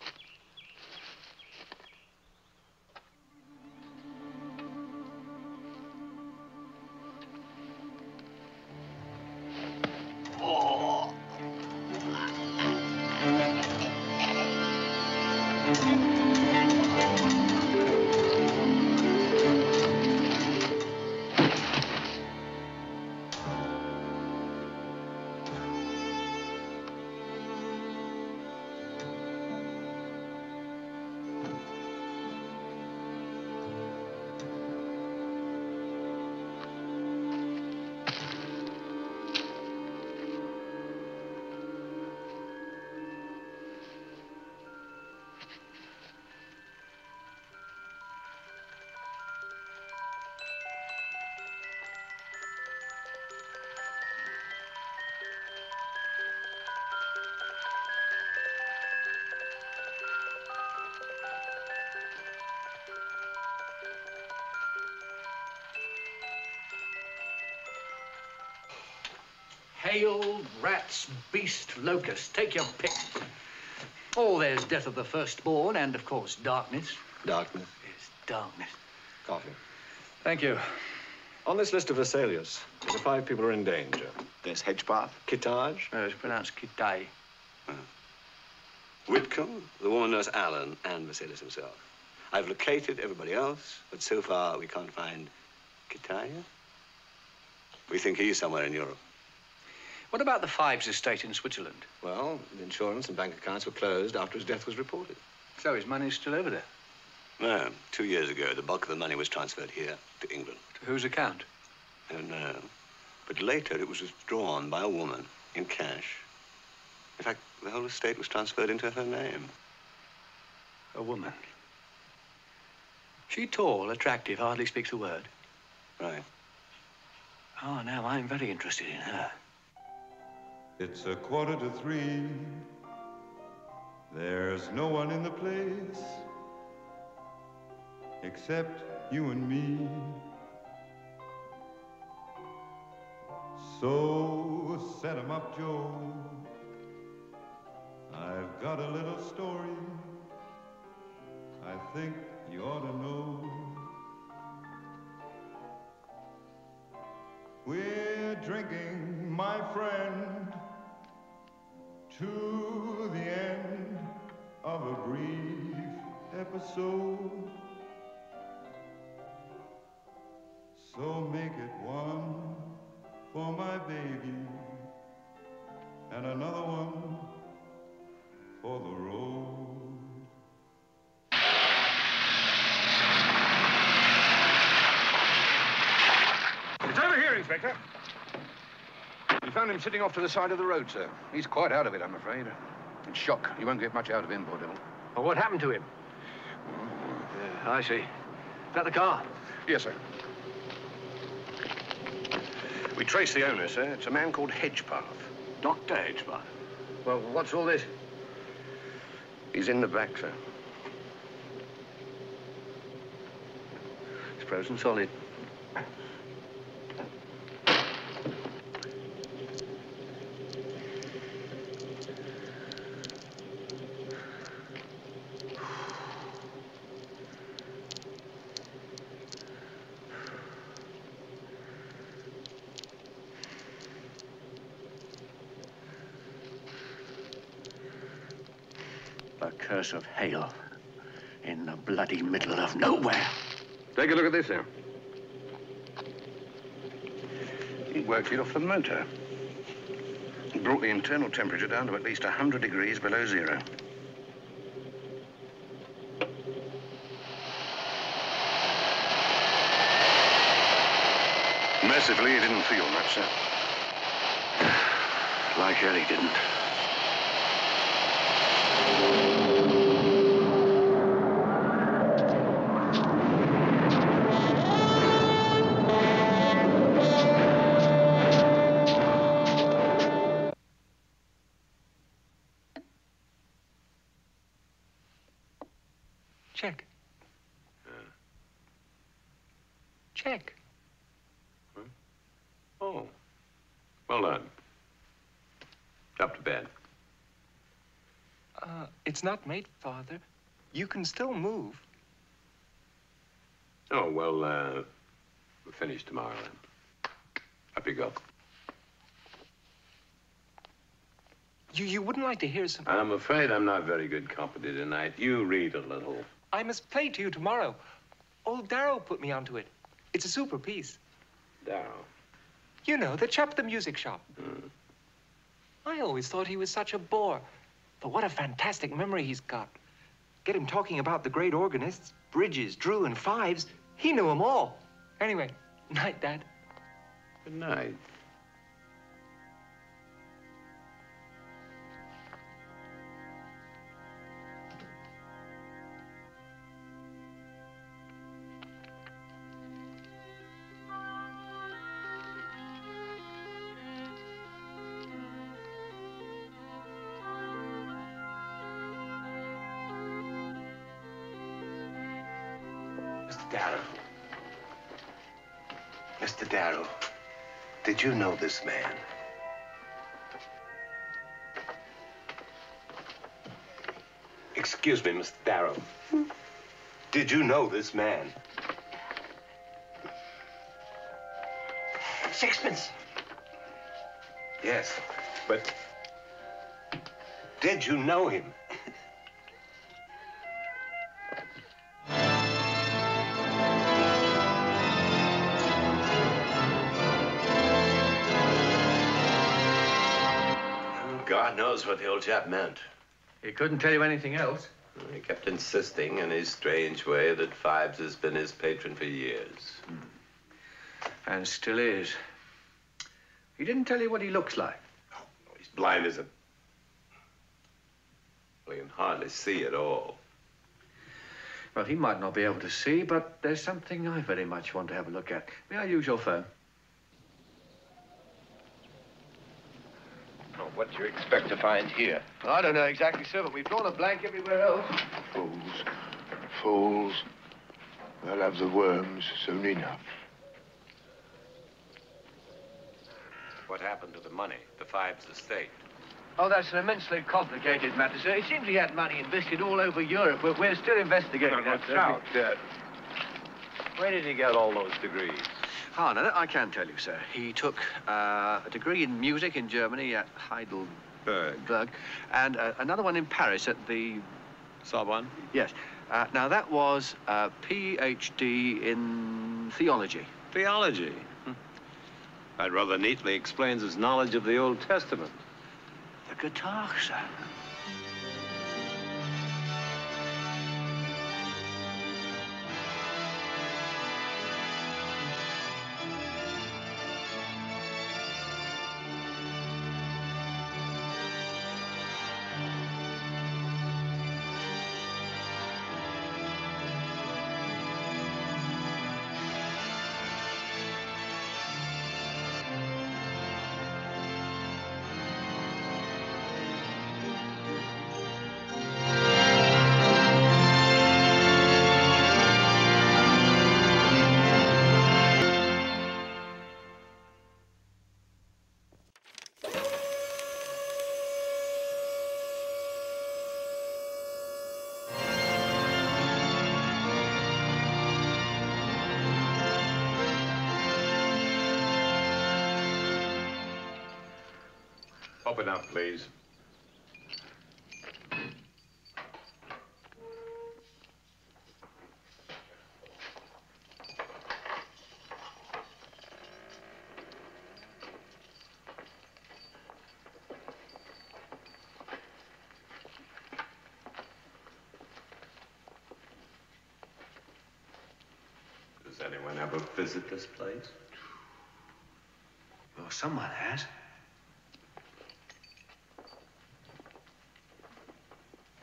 Hail, rats, beast, locust, take your pick. Oh, there's death of the firstborn and, of course, darkness. Darkness? Yes, darkness. Coffee. Thank you. On this list of Vesalius, the 5 people are in danger. There's Hedgepath. Kitaj. It's pronounced Kitai. Wickham, the woman Nurse Allen, and Vesalius himself. I've located everybody else, but so far we can't find Kitai. We think he's somewhere in Europe. What about the Phibes estate in Switzerland? Well, the insurance and bank accounts were closed after his death was reported. So his money's still over there? No. 2 years ago, the bulk of the money was transferred here to England. To whose account? I don't know. But later it was withdrawn by a woman in cash. In fact, the whole estate was transferred into her name. A woman? She tall, attractive, hardly speaks a word. Right. Oh, now I'm very interested in her. It's a 2:45. There's no one in the place except you and me. So set 'em up, Joe. I've got a little story I think you ought to know. We're drinking, my friend, to the end of a brief episode, so make it one for my baby and another one for the road. It's over here, Inspector. We found him sitting off to the side of the road, sir. He's quite out of it, I'm afraid. In shock. You won't get much out of him, poor devil. Well, what happened to him? Oh, I see. Is that the car? Yes, sir. We traced the owner, sir. It's a man called Hedgepath. Dr. Hedgepath? Well, what's all this? He's in the back, sir. It's frozen solid. a curse of hail in the bloody middle of nowhere. Take a look at this here. He worked it off the motor. He brought the internal temperature down to at least 100 degrees below zero. Mercifully, he didn't feel much, sir. Like hell, he didn't. Check. Check. Huh? Oh. Well done. Up to bed. It's not mate, Father. You can still move. Oh, well, we'll finish tomorrow then. Up you go. You wouldn't like to hear some... I'm afraid I'm not very good company tonight. You read a little. I must play to you tomorrow. Old Darrow put me onto it. It's a super piece. Darrow? You know, the chap at the music shop. Mm. I always thought he was such a bore. But what a fantastic memory he's got. Get him talking about the great organists, Bridges, Drew, and Phibes. He knew them all. Anyway, night, Dad. Good night. Mr. Darrow, did you know this man? Excuse me, Mr. Darrow. Did you know this man? Sixpence. Yes, but did you know him? God knows what the old chap meant. He couldn't tell you anything else. He kept insisting in his strange way that Phibes has been his patron for years. Mm. And still is. He didn't tell you what he looks like. Oh, he's blind as a... Well, he can hardly see at all. Well, he might not be able to see, but there's something I very much want to have a look at. May I use your phone? What do you expect to find here? I don't know exactly, sir, but we've drawn a blank everywhere else. Fools. Fools. They'll have the worms soon enough. What happened to the money, the Phibes estate? Oh, that's an immensely complicated matter, sir. It seems he had money invested all over Europe. We're still investigating that, sir. Out, where did he get all those degrees? Oh, no, I can tell you, sir. He took a degree in music in Germany at Heidelberg, and another one in Paris at the... Sorbonne? Yes. Now, that was a Ph.D. in theology. Theology? Hmm. That rather neatly explains his knowledge of the Old Testament. The Kattah, sir. Open up, please. anyone ever visit this place? Well, someone has.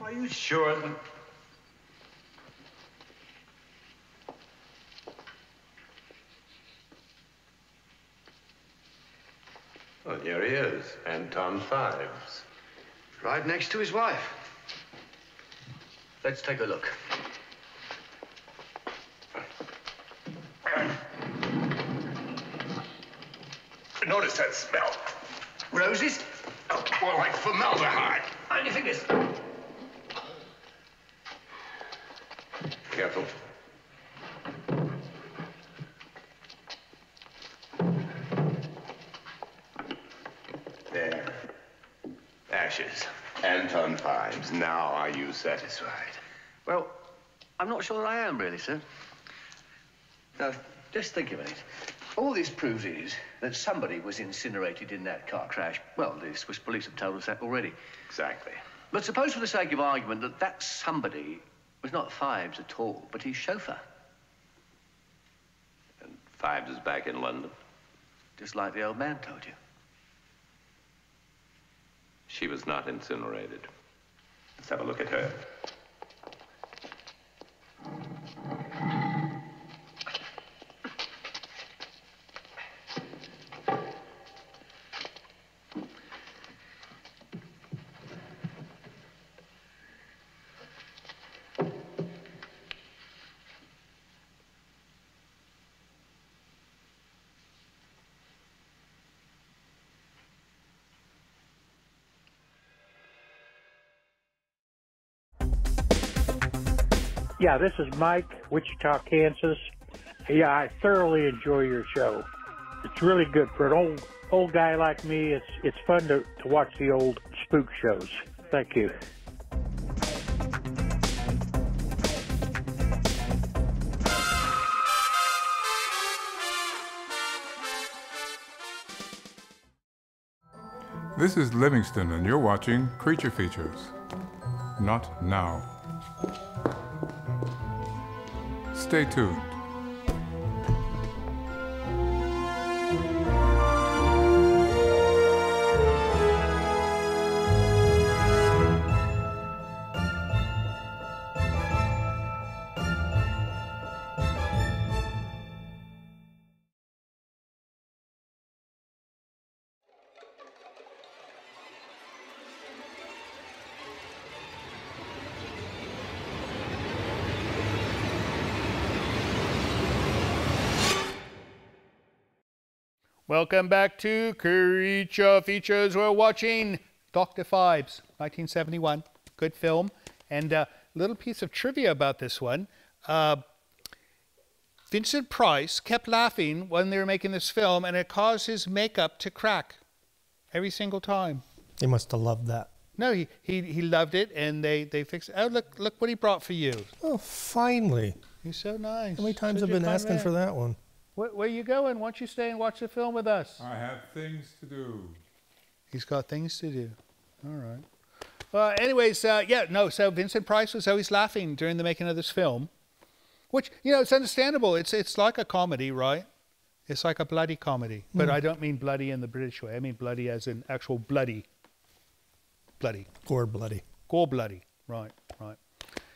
Are you sure that... Well, here he is, Anton Phibes. Right next to his wife. Let's take a look. Notice that smell. Roses? Oh, more like formaldehyde. On your fingers. Careful. There. Ashes. Anton Phibes, now are you satisfied? Well, I'm not sure that I am, really, sir. Now, just think a minute. All this proves is that somebody was incinerated in that car crash. Well, the Swiss police have told us that already. Exactly. But suppose for the sake of argument that that somebody was not Phibes at all, but his chauffeur. And Phibes is back in London? Just like the old man told you. She was not incinerated. Let's have a look at her. Yeah, this is Mike, Wichita, Kansas. Yeah, I thoroughly enjoy your show. It's really good for an old guy like me. It's fun to watch the old spook shows. Thank you. This is Livingston, and you're watching Creature Features. Not now. Stay tuned. Welcome back to Creature Features. We're watching Dr. Phibes, 1971. Good film. And a little piece of trivia about this one. Vincent Price kept laughing when they were making this film, and it caused his makeup to crack every single time. He must have loved that. No, he loved it, and they fixed it. Oh, look what he brought for you. Oh, finally. He's so nice. How many times have I been asking for that one? Where are you going? Why don't you stay and watch the film with us? I have things to do. He's got things to do. All right. Well, anyways, so Vincent Price was always laughing during the making of this film, which, you know, it's understandable. It's like a comedy, right? It's like a bloody comedy. But I don't mean bloody in the British way. I mean bloody as in actual bloody. Bloody. Gore bloody. Gore bloody. Right, right.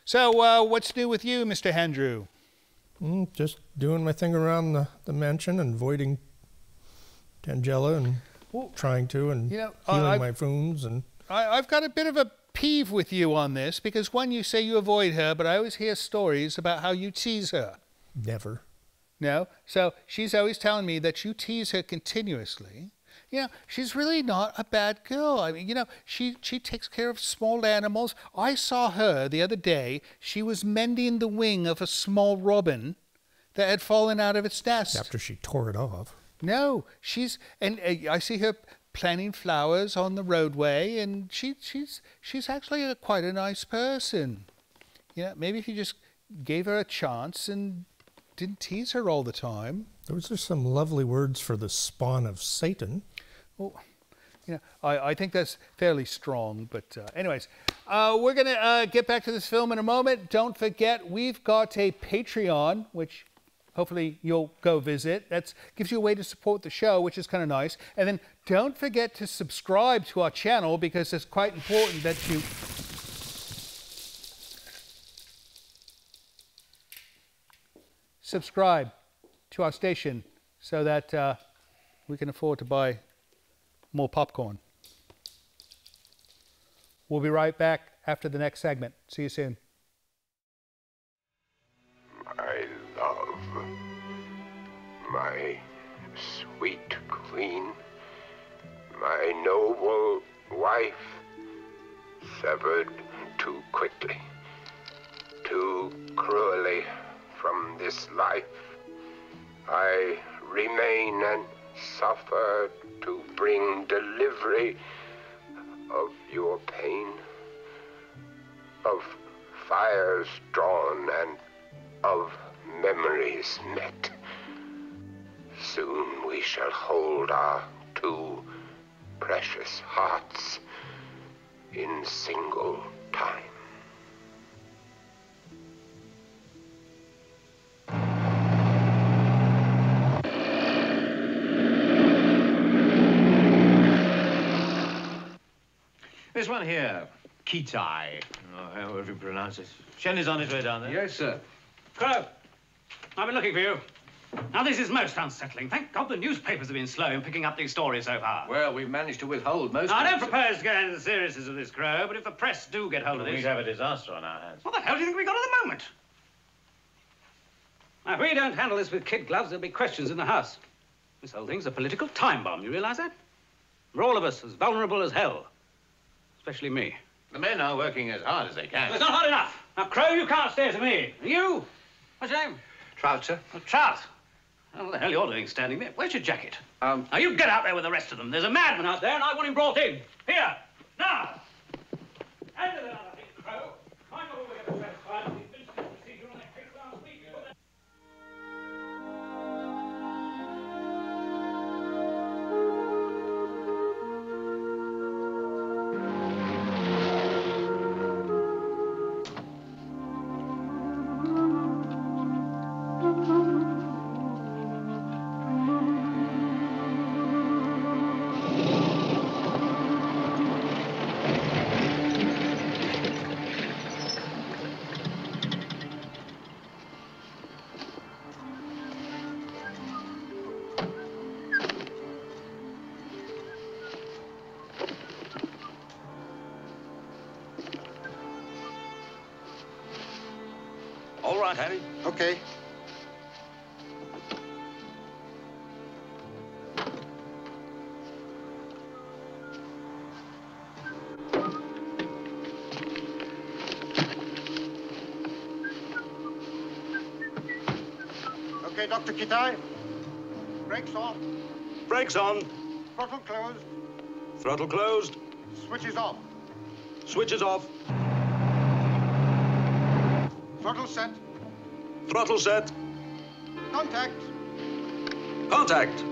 So what's new with you, Mr. Andrew? Just doing my thing around the mansion and avoiding Tangella and healing my wounds. And I've got a bit of a peeve with you on this, because one, you say you avoid her, but I always hear stories about how you tease her. Never. No? So she's always telling me that you tease her continuously. You know, she's really not a bad girl. I mean, you know, she takes care of small animals. I saw her the other day. She was mending the wing of a small robin that had fallen out of its nest. After she tore it off. No, and I see her planting flowers on the roadway, and she's actually quite a nice person. You know, maybe if you just gave her a chance and didn't tease her all the time. Those are some lovely words for the spawn of Satan. Well, you know, I think that's fairly strong, but anyways, we're going to get back to this film in a moment. Don't forget, we've got a Patreon, which Hopefully you'll go visit. That gives you a way to support the show, which is kind of nice. And then don't forget to subscribe to our channel, because it's quite important that you... subscribe to our station so that we can afford to buy more popcorn. We'll be right back after the next segment. See you soon. I love my sweet queen, my noble wife, severed too quickly, too cruelly from this life. I remain and suffer to bring delivery of your pain, of fires drawn and of memories met. Soon we shall hold our two precious hearts in single time. This one here, Kitai, however you pronounce it. Shenley's on his way down there. Yes, sir. Crow, I've been looking for you. Now, this is most unsettling. Thank God the newspapers have been slow in picking up these stories so far. Well, we've managed to withhold most now, of I don't propose to go into the seriousness of this, Crow, but if the press do get hold of this... we'd have a disaster on our hands. What the hell do you think we got at the moment? Now, if we don't handle this with kid gloves, there'll be questions in the house. This whole thing's a political time bomb, you realise that? We're all of us as vulnerable as hell. Especially me. The men are working as hard as they can. Well, it's not hard enough. Now, Crow, you can't stare at me. And you? What's your name? Trout, sir. Oh, Trout. Oh, what the hell you're doing standing there? Where's your jacket? Now, you get out there with the rest of them. There's a madman out there, and I want him brought in. Here. Now. And another thing, Crow. I'm not going to get satisfied with the administrative procedure on that case last week. Harry? Okay. Okay, Dr. Kitai. Brakes on. Brakes on. Throttle closed. Throttle closed. Switches off. Switches off. Throttle set. Throttle set. Contact. Contact.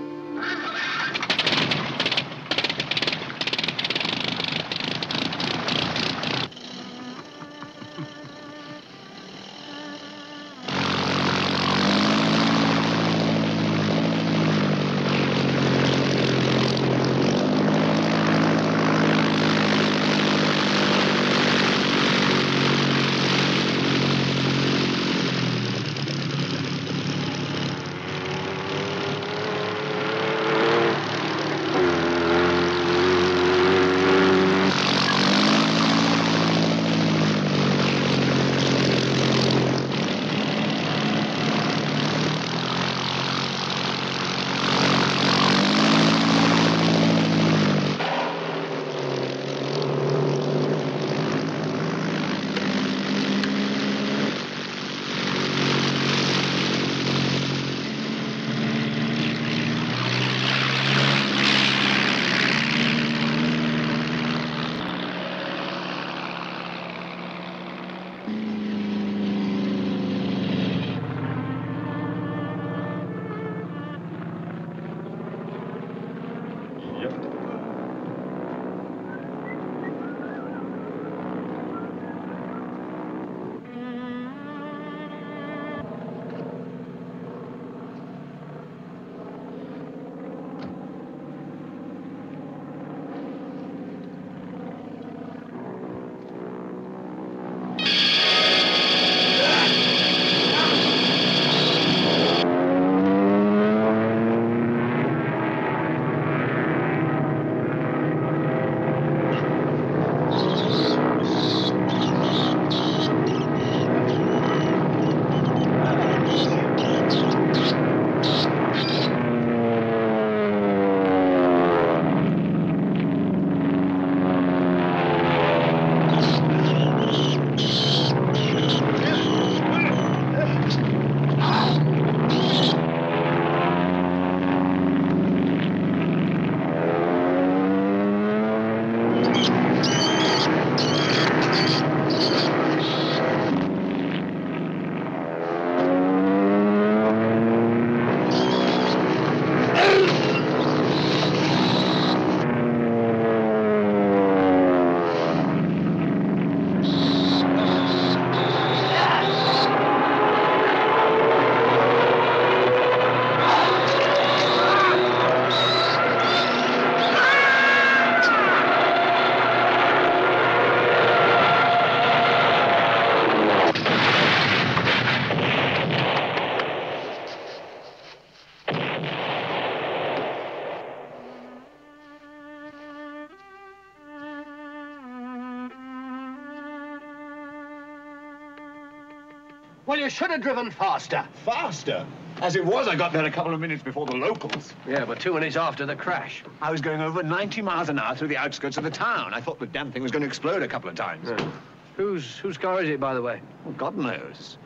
Well, you should have driven faster. Faster? As it was, I got there a couple of minutes before the locals. Yeah, but 2 minutes after the crash. I was going over 90 miles an hour through the outskirts of the town. I thought the damn thing was going to explode a couple of times. Yeah. Whose car is it, by the way? Well, God knows.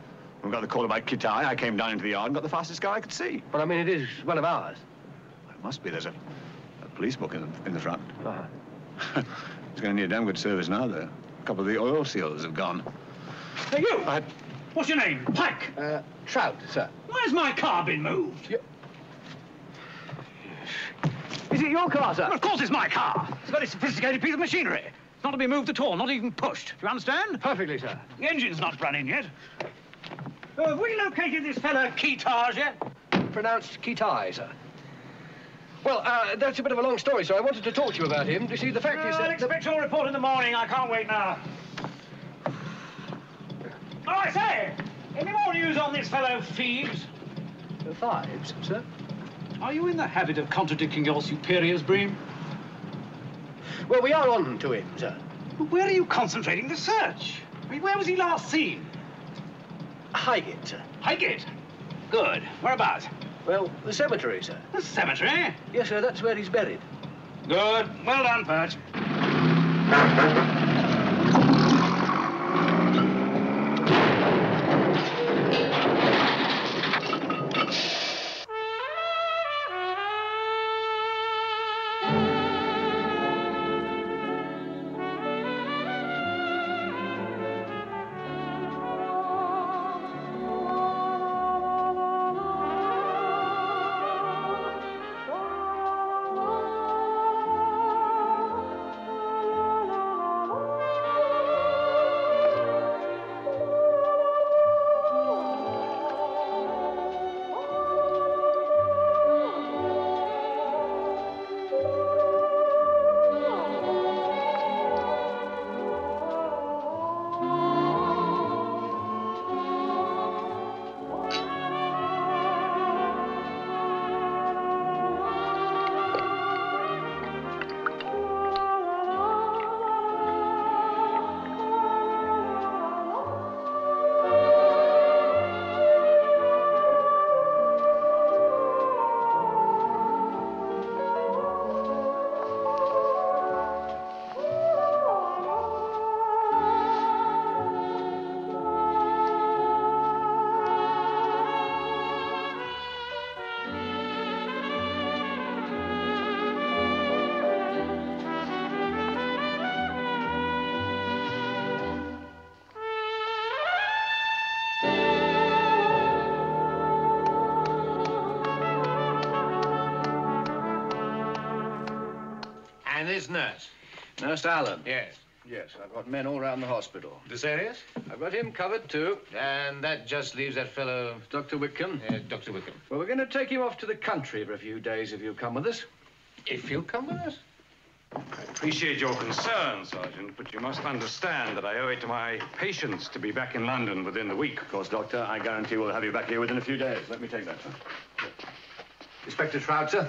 We got the call about Kitai. I came down into the yard and got the fastest car I could see. But, I mean, it is one of ours. Well, it must be. There's a police book in the front. Uh-huh. It's going to need a damn good service now, though. A couple of the oil seals have gone. Hey, you! What's your name? Pike? Trout, sir. Why's my car been moved? Is it your car, sir? Well, of course it's my car. It's a very sophisticated piece of machinery. It's not to be moved at all, not even pushed. Do you understand? Perfectly, sir. The engine's not running yet. Have we located this fellow Kitaj yet? Pronounced Kitai, sir. Well, that's a bit of a long story, so I wanted to talk to you about him. You see, the fact is that... I'll expect your report in the morning. I can't wait now. Oh, I say! Any more news on this fellow Phibes? Phibes, sir? Are you in the habit of contradicting your superiors, Bream? Well, we are on to him, sir. But where are you concentrating the search? I mean, where was he last seen? Highgate, sir. Highgate? Good. Whereabouts? Well, the cemetery, sir. The cemetery? Yes, sir, that's where he's buried. Good. Well done, Perch. This nurse. Nurse Allen? Yes. Yes, I've got men all round the hospital. Vesalius? I've got him covered, too. And that just leaves that fellow... Dr. Wickham? Yeah, Dr. Wickham. Well, we're going to take him off to the country for a few days if you'll come with us. If you'll come with us? I appreciate your concern, Sergeant, but you must understand that I owe it to my patients to be back in London within the week. Of course, Doctor. I guarantee we'll have you back here within a few days. Let me take that, sir. Yes. Inspector Trout, sir?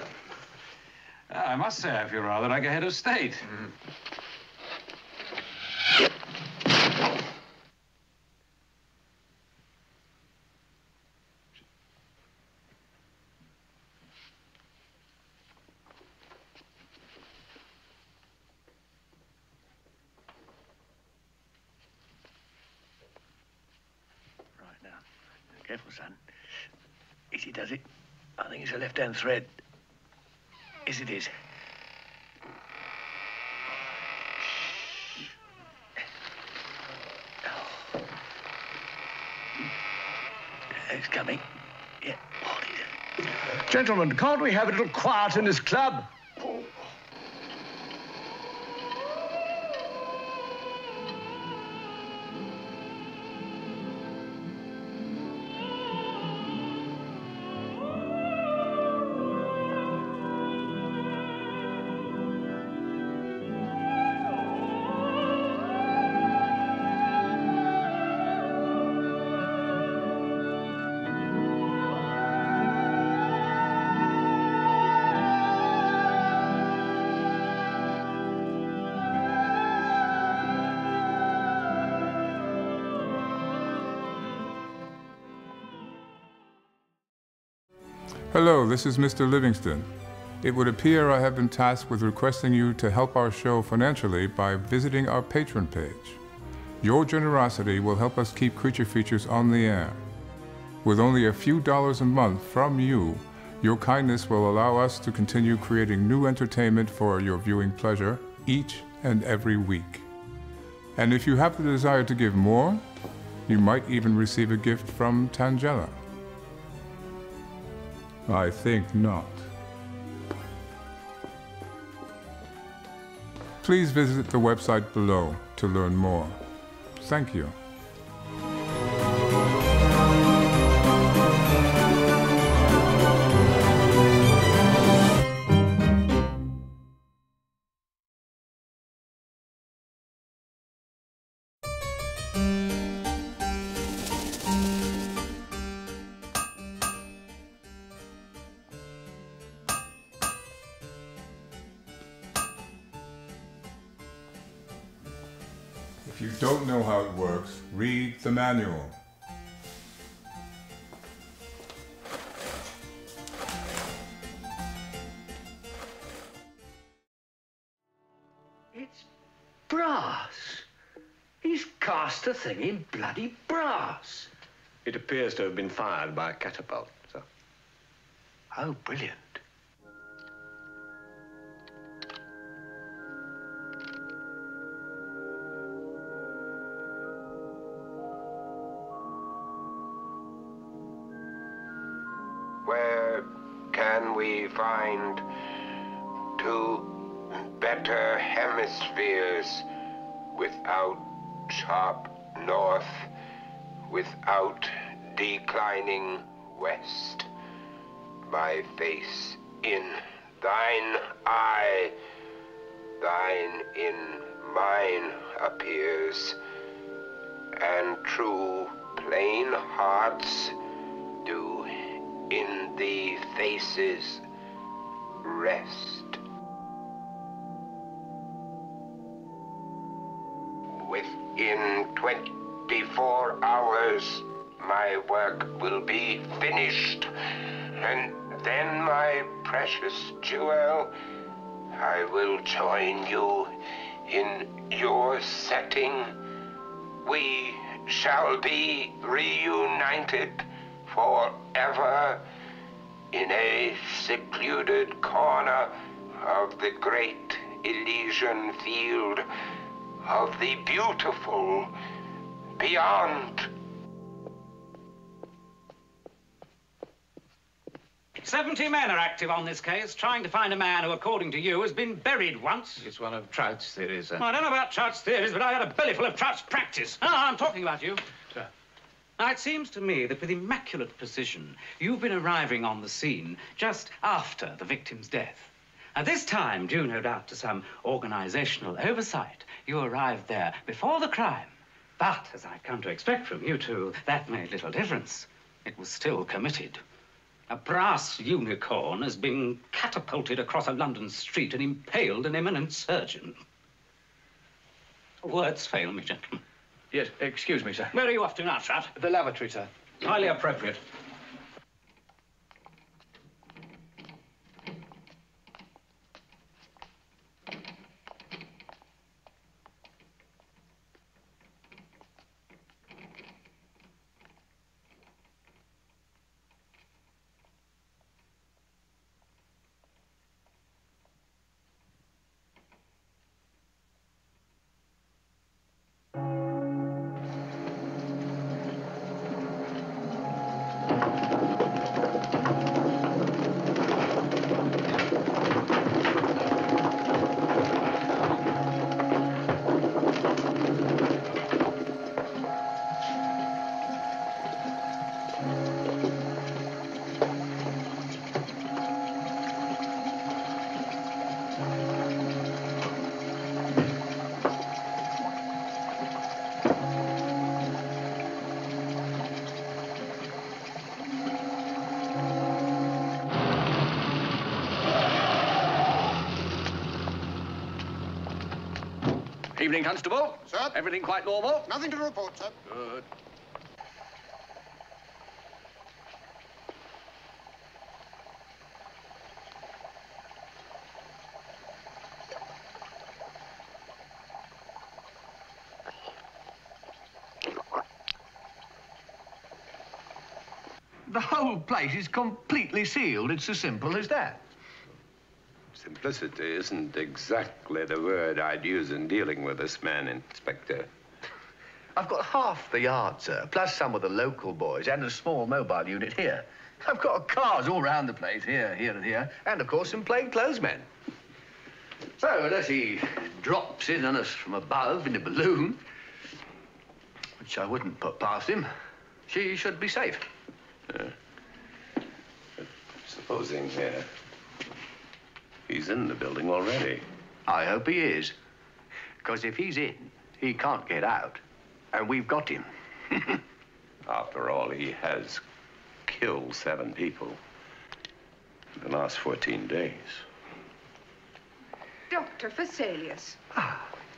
I must say, I feel rather like a head of state. Mm. Right now. Careful, son. Easy does it. I think it's a left-hand thread. Yes, it is. Oh. It's coming. Yeah. Gentlemen, can't we have a little quiet in this club? Oh. Hello, this is Mr. Livingston. It would appear I have been tasked with requesting you to help our show financially by visiting our Patreon page. Your generosity will help us keep Creature Features on the air. With only a few dollars a month from you, your kindness will allow us to continue creating new entertainment for your viewing pleasure each and every week. And if you have the desire to give more, you might even receive a gift from Tangella. I think not. Please visit the website below to learn more. Thank you. If you don't know how it works, read the manual. It's brass. He's cast the thing in bloody brass. It appears to have been fired by a catapult, sir. How brilliant. Find two better hemispheres without sharp north, without declining west. My face in thine eye, thine in mine appears, and true plain hearts do in thee faces rest. Within 24 hours, my work will be finished, and then, my precious jewel, I will join you in your setting. We shall be reunited forever in a secluded corner of the great Elysian field of the beautiful beyond. 70 men are active on this case, trying to find a man who, according to you, has been buried once. It's one of Trout's theories, sir. Well, I don't know about Trout's theories, but I had a bellyful of Trout's practice. Ah, I'm talking about you. Sir. Now, it seems to me that with immaculate precision, you've been arriving on the scene just after the victim's death. And this time, due no doubt to some organizational oversight, you arrived there before the crime. But, as I've come to expect from you two, that made little difference. It was still committed. A brass unicorn has been catapulted across a London street and impaled an eminent surgeon. Words fail me, gentlemen. Yes, excuse me, sir. Where are you off to now, Trout? The lavatory, sir. Highly appropriate. Evening, Constable. Sir? Everything quite normal? Nothing to report, sir. Good. The whole place is completely sealed. It's as simple as that. Simplicity isn't exactly the word I'd use in dealing with this man, Inspector. I've got half the yard, sir, plus some of the local boys and a small mobile unit here. I've got cars all round the place, here, here and here, and, of course, some plainclothes men. So, unless he drops in on us from above in a balloon, which I wouldn't put past him, she should be safe. But supposing he's in the building already. I hope he is, because if he's in, he can't get out, and we've got him. After all, he has killed 7 people in the last 14 days. Dr. Vesalius,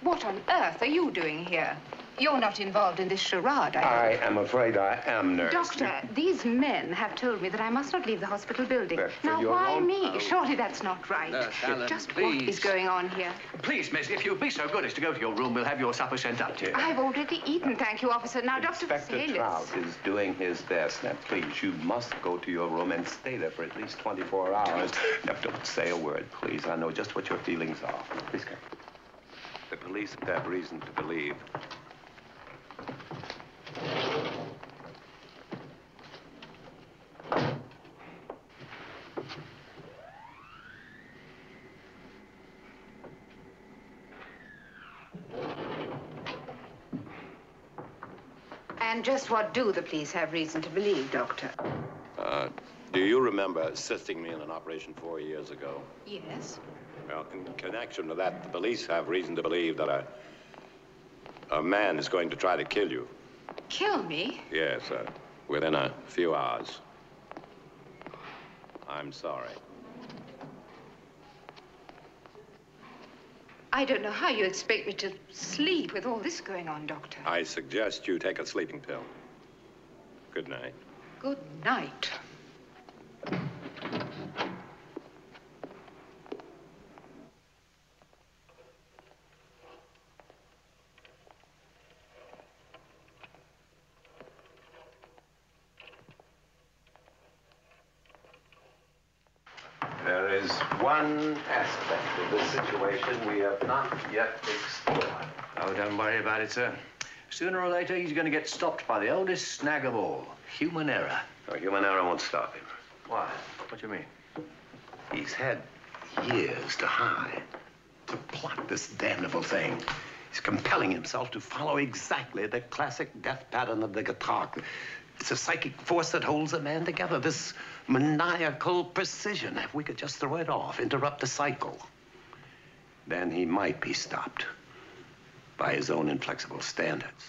what on earth are you doing here? You're not involved in this charade, are you? I am afraid I am, Nurse. Doctor, these men have told me that I must not leave the hospital building. Now, why me? Oh. Surely that's not right. Nurse Allen, just please. What is going on here? Please, miss, if you'll be so good as to go to your room, we'll have your supper sent up to you. I've already eaten, thank you, officer. Now, Dr. Vesalius. Inspector Trout is doing his best. Now, please, you must go to your room and stay there for at least 24 hours. Now, don't say a word, please. I know just what your feelings are. Please go. The police have reason to believe. And just what do the police have reason to believe, Doctor? Do you remember assisting me in an operation 4 years ago? Yes. Well, in connection to that, the police have reason to believe that a man is going to try to kill you. Kill me? Yes, within a few hours. I'm sorry. I don't know how you expect me to sleep with all this going on, Doctor. I suggest you take a sleeping pill. Good night. Good night. One aspect of the situation we have not yet explored. Oh, don't worry about it, sir. Sooner or later, he's going to get stopped by the oldest snag of all, human error. No, human error won't stop him. Why? What do you mean? He's had years to hide, to plot this damnable thing. He's compelling himself to follow exactly the classic death pattern of the Kattah. It's a psychic force that holds a man together, this maniacal precision. If we could just throw it off, interrupt the cycle, then he might be stopped by his own inflexible standards.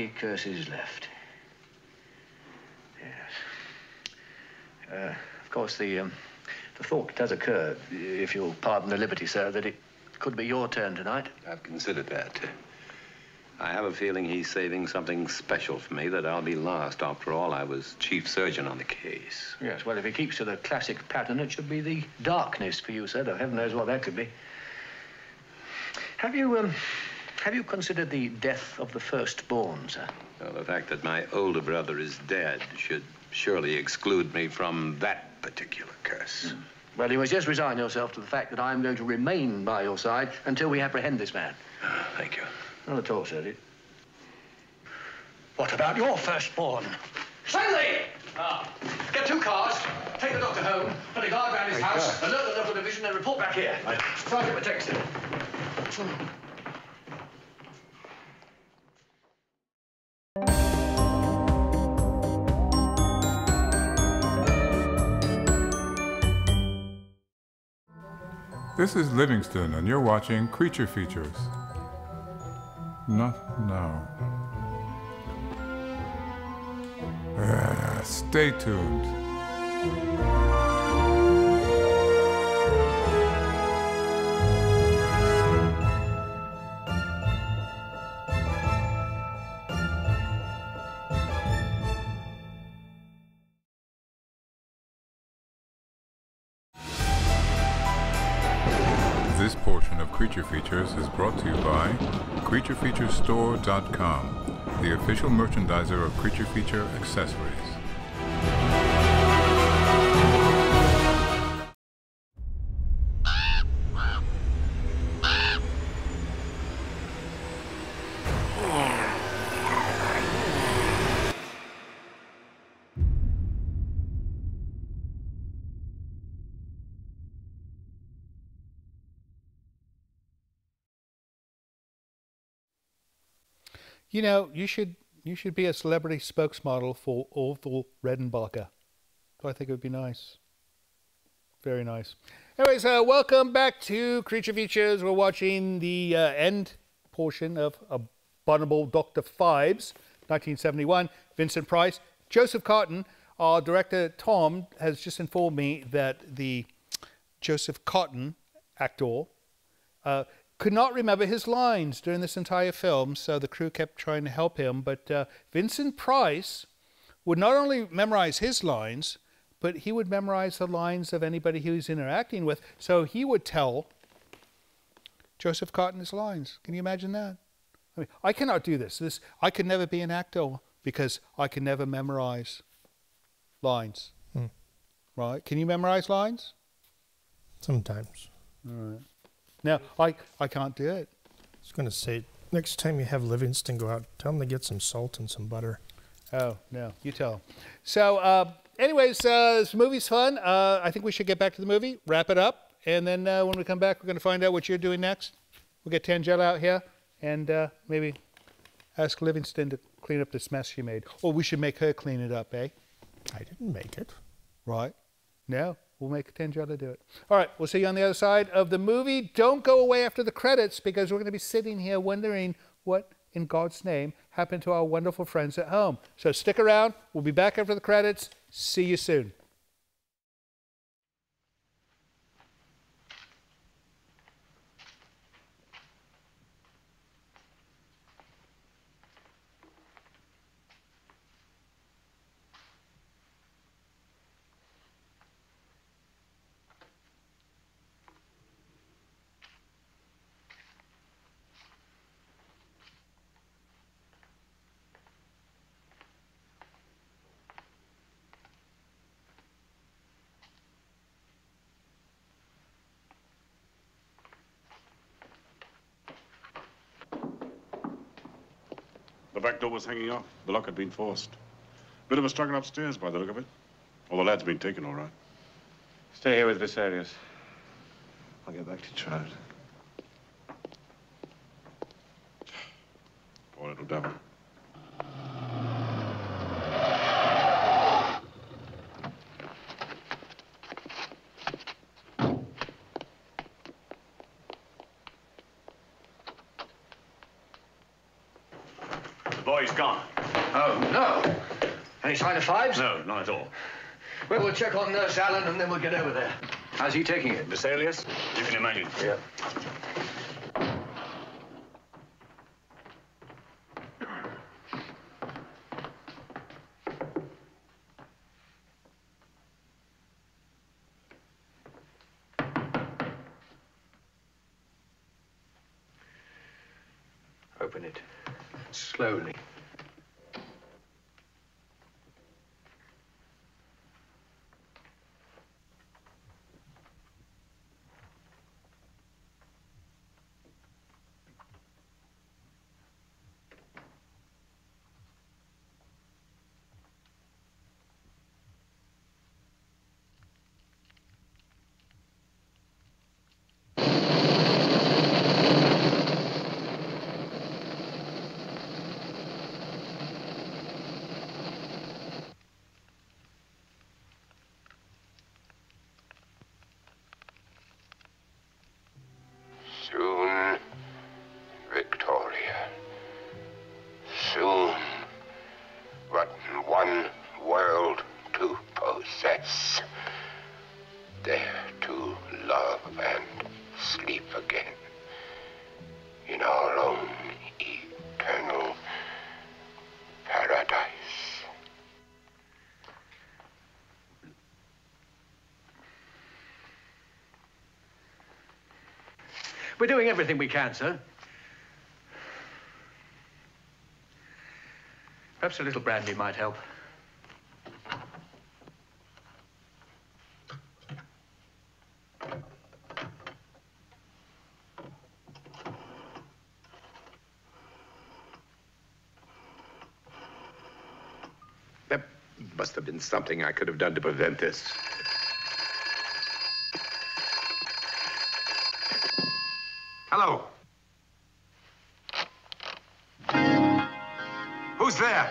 many curses left. Yes. Of course, the thought does occur, if you'll pardon the liberty, sir, that it could be your turn tonight. I've considered that. I have a feeling he's saving something special for me, that I'll be last. After all, I was chief surgeon on the case. Yes, well, if he keeps to the classic pattern, it should be the darkness for you, sir, though heaven knows what that could be. Have you considered the death of the firstborn, sir? Well, the fact that my older brother is dead should surely exclude me from that particular curse. Mm. Well, you must just resign yourself to the fact that I'm going to remain by your side until we apprehend this man. Thank you. Not at all, sir. What about your firstborn? Stanley! Ah. Get two cars, take the doctor home, put a guard round his house, alert the local division, and report back here. Right. Sergeant protects him. This is Livingston, and you're watching Creature Features. Not now. Stay tuned. This portion of Creature Features is brought to you by CreatureFeaturesStore.com, the official merchandiser of Creature Feature accessories. You know, you should be a celebrity spokesmodel for Orville Redenbacher. I think it would be nice. Very nice. Anyways, welcome back to Creature Features. We're watching the end portion of Abominable Dr. Phibes, 1971. Vincent Price, Joseph Cotten. Our director, Tom, has just informed me that the Joseph Cotten actor could not remember his lines during this entire film, so the crew kept trying to help him. But Vincent Price would not only memorize his lines, but he would memorize the lines of anybody he was interacting with. So he would tell Joseph Cotten his lines. Can you imagine that? I mean, I cannot do this. I could never be an actor because I can never memorize lines. Mm. Right? Can you memorize lines? Sometimes. All right. Now, I can't do it. I was going to say, next time you have Livingston go out, tell him to get some salt and some butter. Oh, no, you tell him. So, anyways, this movie's fun. I think we should get back to the movie, wrap it up, and then when we come back, we're going to find out what you're doing next. We'll get Tangella out here and maybe ask Livingston to clean up this mess she made. Or we should make her clean it up, eh? I didn't make it. Right. No. We'll make Tangella do it. All right, we'll see you on the other side of the movie. Don't go away after the credits because we're going to be sitting here wondering what in God's name happened to our wonderful friends at home. So stick around. We'll be back after the credits. See you soon. The back door was hanging off. The lock had been forced. Bit of a struggle upstairs by the look of it. All the lad's been taken, all right. Stay here with Vesalius. I'll get back to Charles. Poor little devil. boy's gone. Oh, no. Any sign of Phibes? No, not at all. Well, we'll check on Nurse Allen, and then we'll get over there. How's he taking it? Vesalius? You can imagine. Yeah. Open it. Slowly. We're doing everything we can, sir. Perhaps a little brandy might help. There must have been something I could have done to prevent this. Hello. Who's there?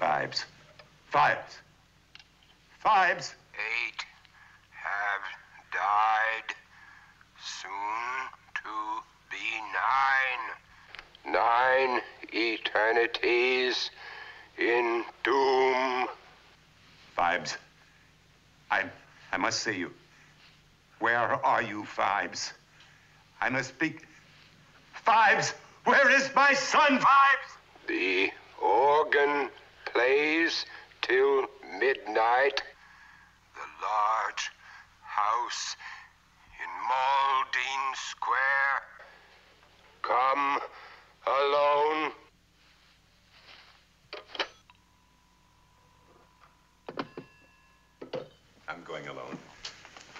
Phibes. Phibes. Phibes. 8 have died. Soon to be 9. 9 eternities in doom. Phibes. I must see you. Where are you, Phibes? I must speak. Phibes! Where is my son, Phibes? The organ plays till midnight. The large house in Maldine Square. Come alone. I'm going alone.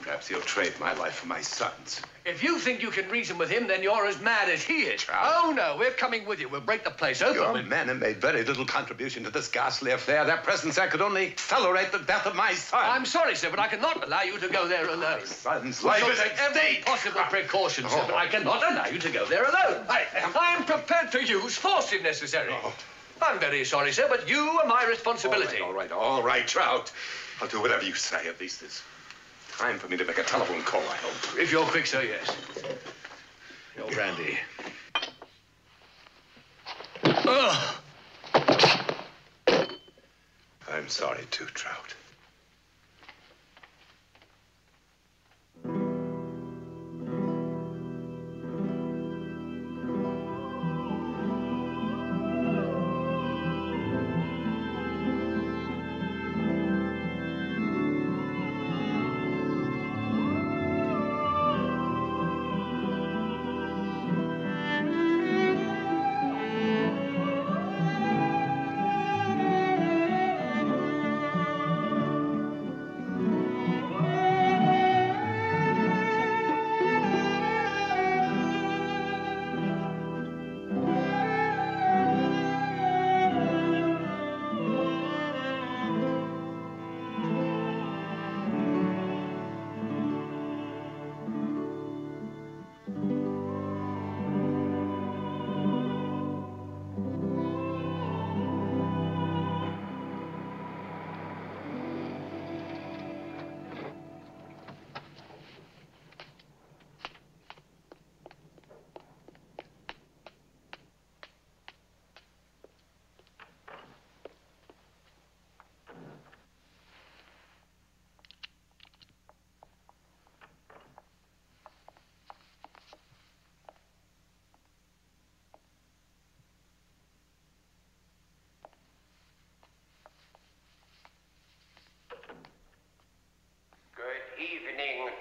Perhaps he'll trade my life for my son's. If you think you can reason with him, then you're as mad as he is. Charles. Oh, no, we're coming with you. We'll break the place open. Your men have made very little contribution to this ghastly affair. Their presence there could only accelerate the death of my son. I'm sorry, sir, but I cannot allow you to go there alone. My son's life is at stake. Every possible precaution, sir, but I cannot allow you to go there alone. I am prepared to use force if necessary. Oh. I'm very sorry, sir, but you are my responsibility. All right, Trout. I'll do whatever you say. At least it's time for me to make a telephone call, I hope. If you're quick, sir, yes. Your brandy. I'm sorry, too, Trout.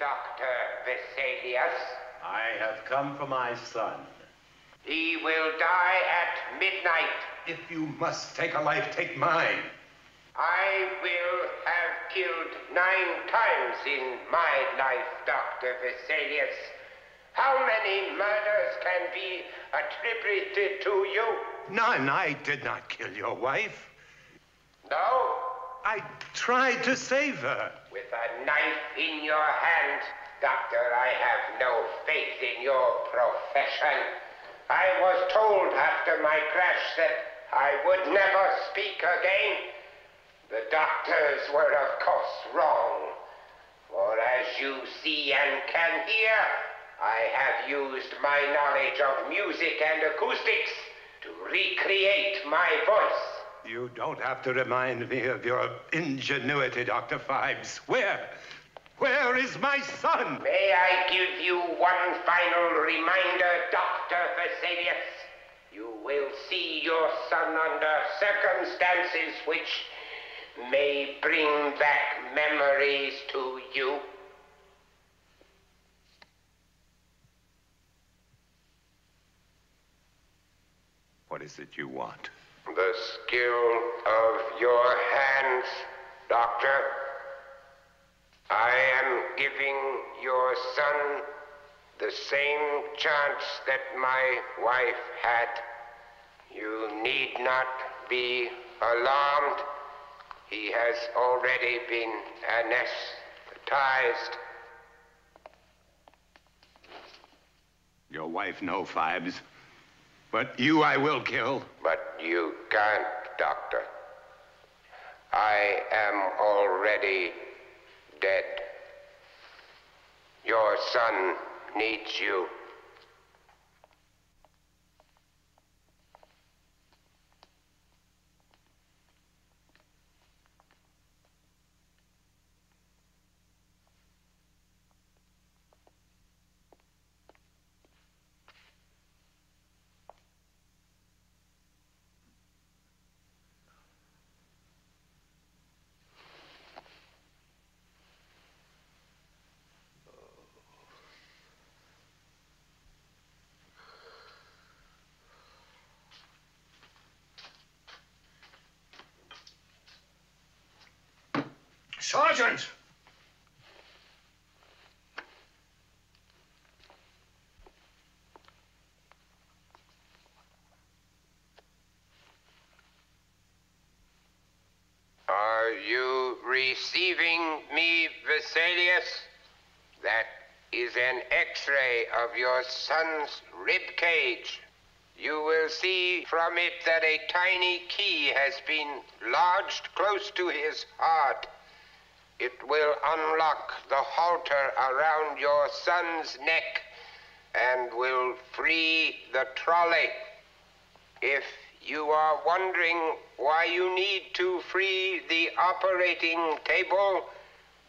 Dr. Vesalius. I have come for my son. He will die at midnight. If you must take a life, take mine. I will have killed 9 times in my life, Dr. Vesalius. How many murders can be attributed to you? None. I did not kill your wife. No? I tried to save her. With a knife in your hand, Doctor, I have no faith in your profession. I was told after my crash that I would never speak again. The doctors were, of course, wrong. For as you see and can hear, I have used my knowledge of music and acoustics to recreate my voice. You don't have to remind me of your ingenuity, Dr. Phibes. Where is my son? May I give you one final reminder, Dr. Vesalius? You will see your son under circumstances which may bring back memories to you. What is it you want? The skill of your hands, Doctor. I am giving your son the same chance that my wife had. You need not be alarmed. He has already been anesthetized. Your wife, no, Phibes. But you I will kill. But you can't, Doctor. I am already dead. Your son needs you. Sergeant! Are you receiving me, Vesalius? That is an X-ray of your son's rib cage. You will see from it that a tiny key has been lodged close to his heart. It will unlock the halter around your son's neck and will free the trolley. If you are wondering why you need to free the operating table,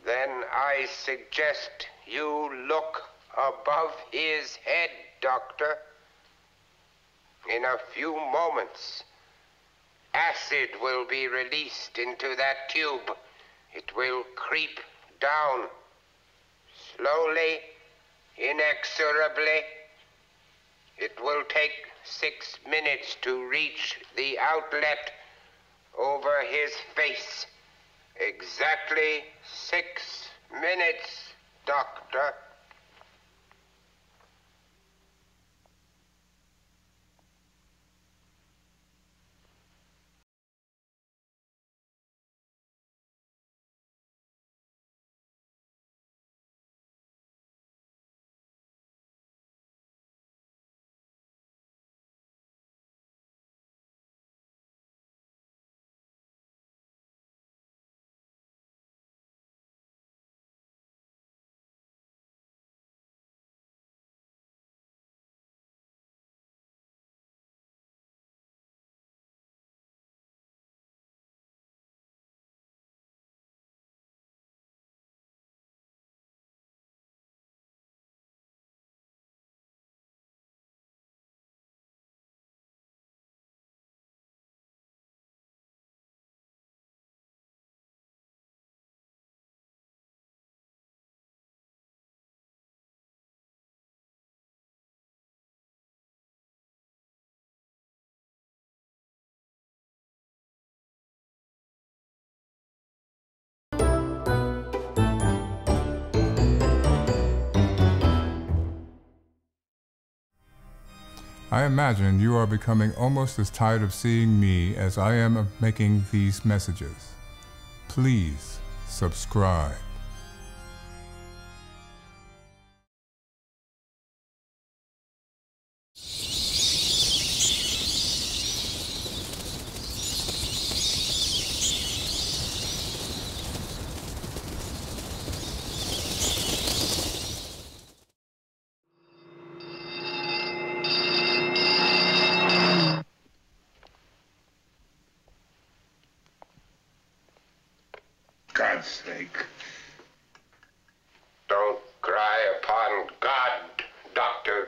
then I suggest you look above his head, Doctor. In a few moments, acid will be released into that tube. It will creep down, slowly, inexorably. It will take 6 minutes to reach the outlet over his face. Exactly 6 minutes, Doctor. I imagine you are becoming almost as tired of seeing me as I am of making these messages. Please subscribe.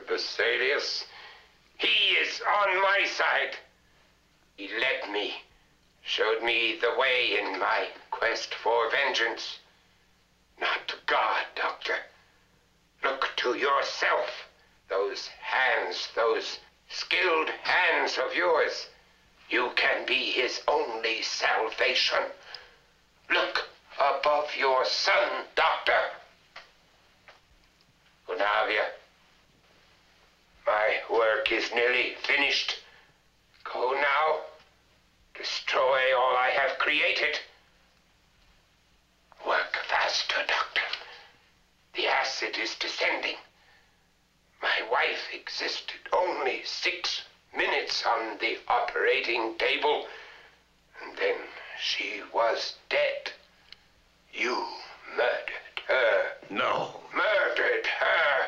Vesalius, he is on my side. He led me, showed me the way in my quest for vengeance. Not to God, Doctor. Look to yourself. Those hands, those skilled hands of yours. You can be his only salvation. Look above your son, Doctor. Unavia. My work is nearly finished. Go now. Destroy all I have created. Work faster, Doctor. The acid is descending. My wife existed only 6 minutes on the operating table, and then she was dead. You murdered her. No. Murdered her.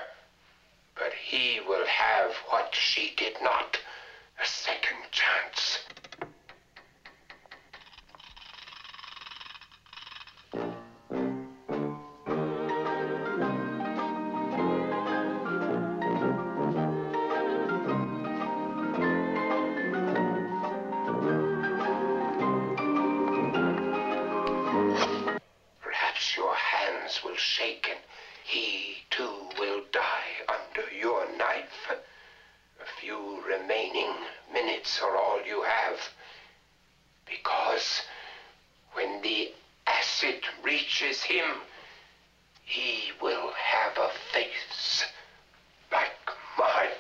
But he will have what she did not, a second chance. Perhaps your hands will shake and he too will die under your knife. A few remaining minutes are all you have. Because when the acid reaches him, he will have a face like mine.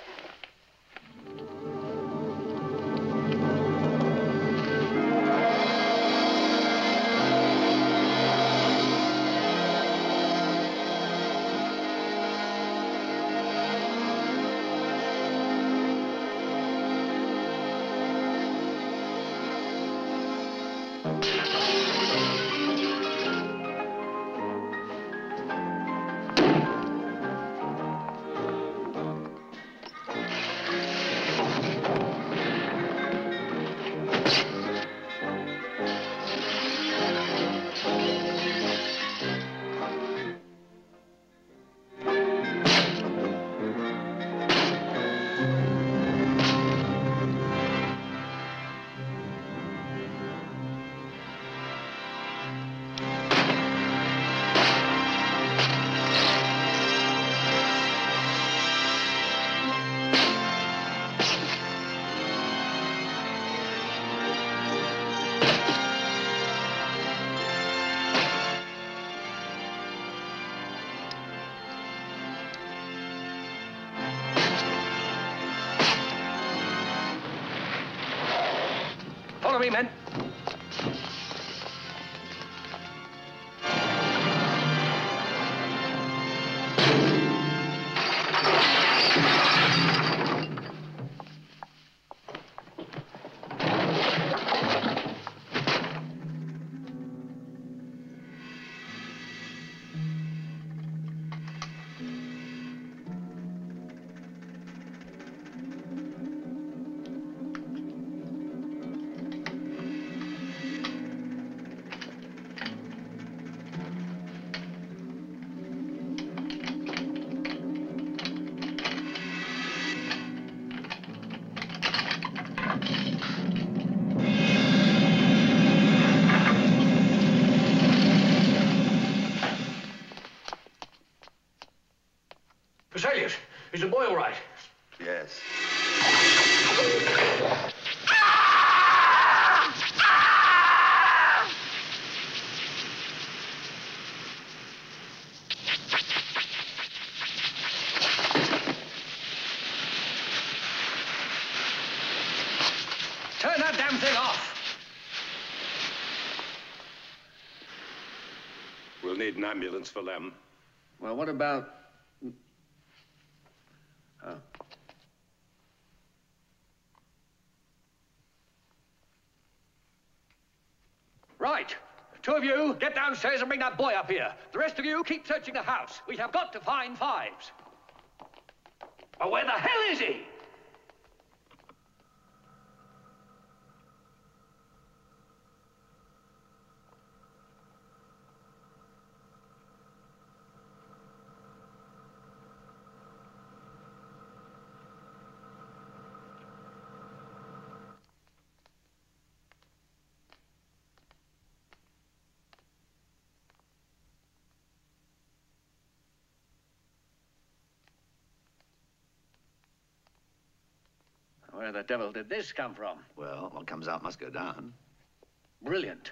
Is the boy all right? Yes. thing off. We'll need an ambulance for them. Well, what about... Oh. Right. Two of you, get downstairs and bring that boy up here. The rest of you, keep searching the house. We have got to find Phibes. But where the hell is he? Where the devil did this come from? Well, what comes out must go down. Brilliant.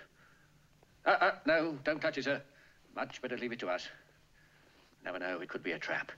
No, don't touch it, sir. Much better leave it to us. Never know, it could be a trap.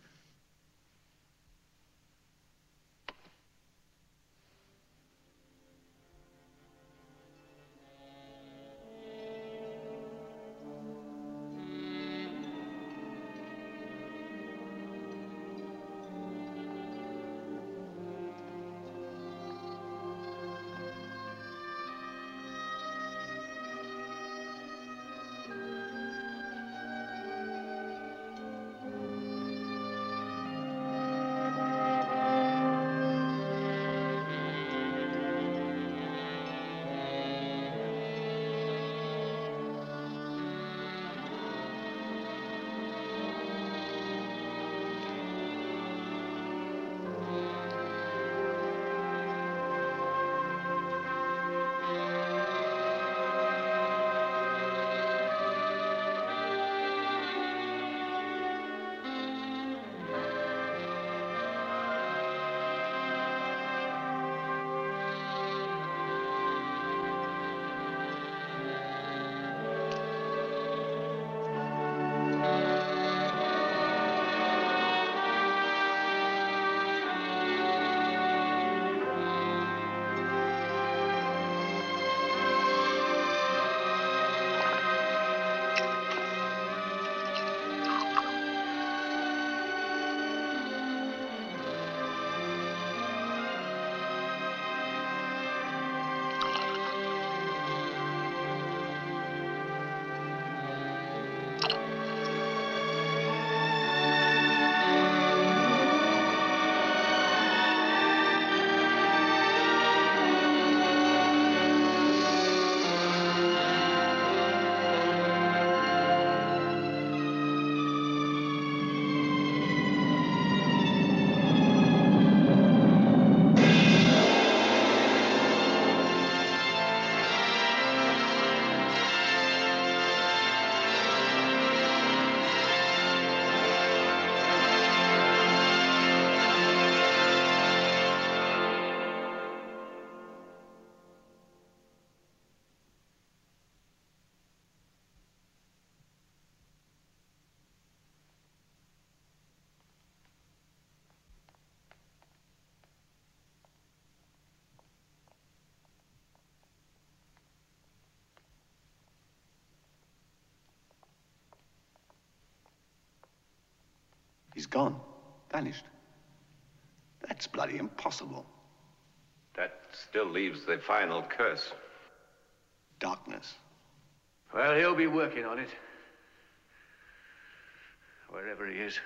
He's gone, vanished. That's bloody impossible. That still leaves the final curse. Darkness. Well, he'll be working on it. Wherever he is.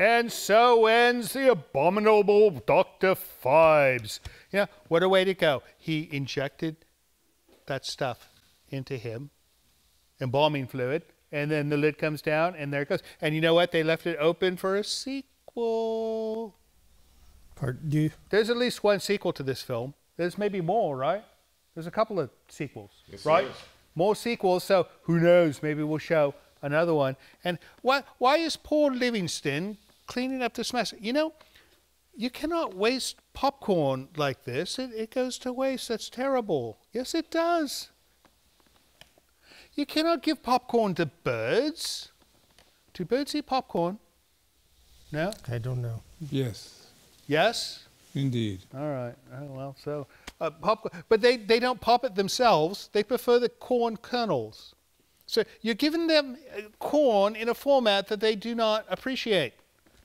And so ends The Abominable Dr. Phibes. Yeah, what a way to go. He injected that stuff into him, embalming fluid, and then the lid comes down, and there it goes. And you know what? They left it open for a sequel. Pardon you? There's at least one sequel to this film. There's maybe more, right? There's a couple of sequels, yes, right? More sequels, so who knows? Maybe we'll show another one. And why is poor Livingston cleaning up this mess? You know, you cannot waste popcorn like this. It goes to waste. That's terrible. Yes, it does. You cannot give popcorn to birds. Do birds eat popcorn? No? I don't know. Yes. Yes? Indeed. All right. Oh, well, so popcorn. But they don't pop it themselves. They prefer the corn kernels. So you're giving them corn in a format that they do not appreciate.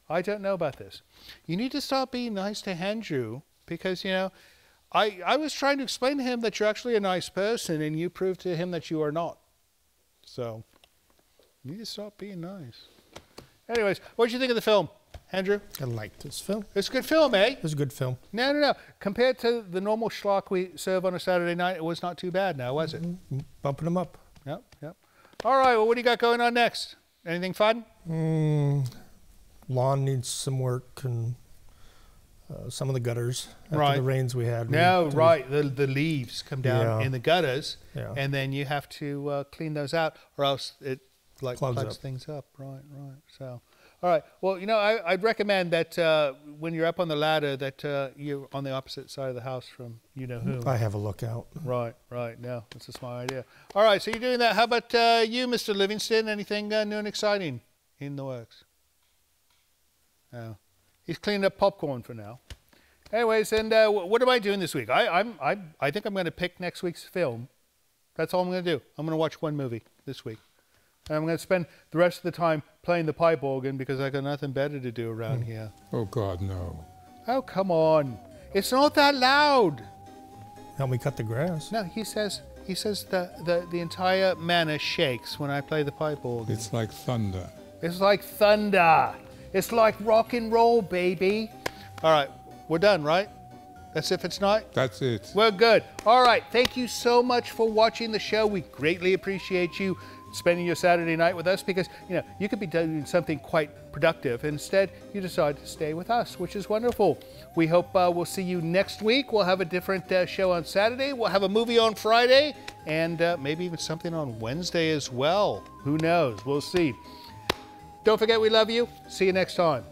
I don't know about this. You need to stop being nice to Andrew because, you know, I was trying to explain to him that you're actually a nice person and you proved to him that you are not. So you need to stop being nice. Anyways, what did you think of the film, Andrew? I liked this film. It's a good film, eh? It was a good film. No, no, no. Compared to the normal schlock we serve on a Saturday night, it was not too bad now, was it? Bumping them up. Yep, yep. All right, well, what do you got going on next? Anything fun? Lawn needs some work and some of the gutters. After the rains we had. The leaves come down in the gutters, and then you have to clean those out or else it like plugs things up. Right, right. So, all right. Well, you know, I'd recommend that when you're up on the ladder that you're on the opposite side of the house from you-know-who. I have a lookout. Right, right. No, that's a smart idea. All right, so you're doing that. How about you, Mr. Livingston? Anything new and exciting in the works? He's cleaning up popcorn for now. Anyways, and what am I doing this week? I think I'm going to pick next week's film. That's all I'm going to do. I'm going to watch one movie this week. And I'm going to spend the rest of the time playing the pipe organ because I got nothing better to do around here. Oh, God, no. Oh, come on. It's not that loud. Help me cut the grass. No, he says the entire manor shakes when I play the pipe organ. It's like thunder. It's like thunder. It's like rock and roll, baby. All right, we're done, right? That's it for tonight? That's it. We're good. All right, thank you so much for watching the show. We greatly appreciate you spending your Saturday night with us because, you know, you could be doing something quite productive. Instead, you decide to stay with us, which is wonderful. We hope we'll see you next week. We'll have a different show on Saturday. We'll have a movie on Friday and maybe even something on Wednesday as well. Who knows? We'll see. Don't forget we love you. See you next time.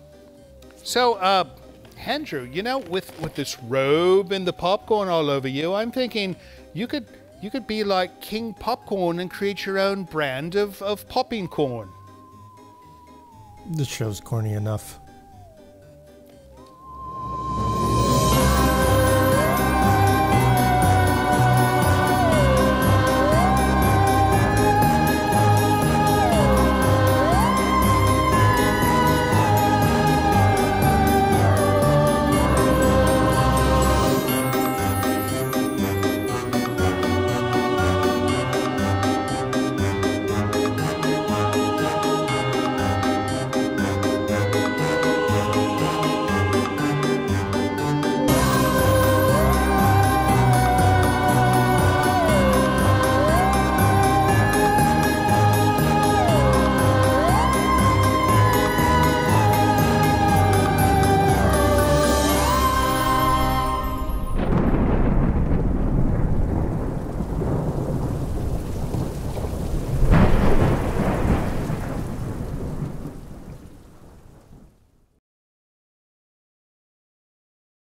So, Andrew, you know, with this robe and the popcorn all over you, I'm thinking you could be like King Popcorn and create your own brand of popping corn. This show's corny enough.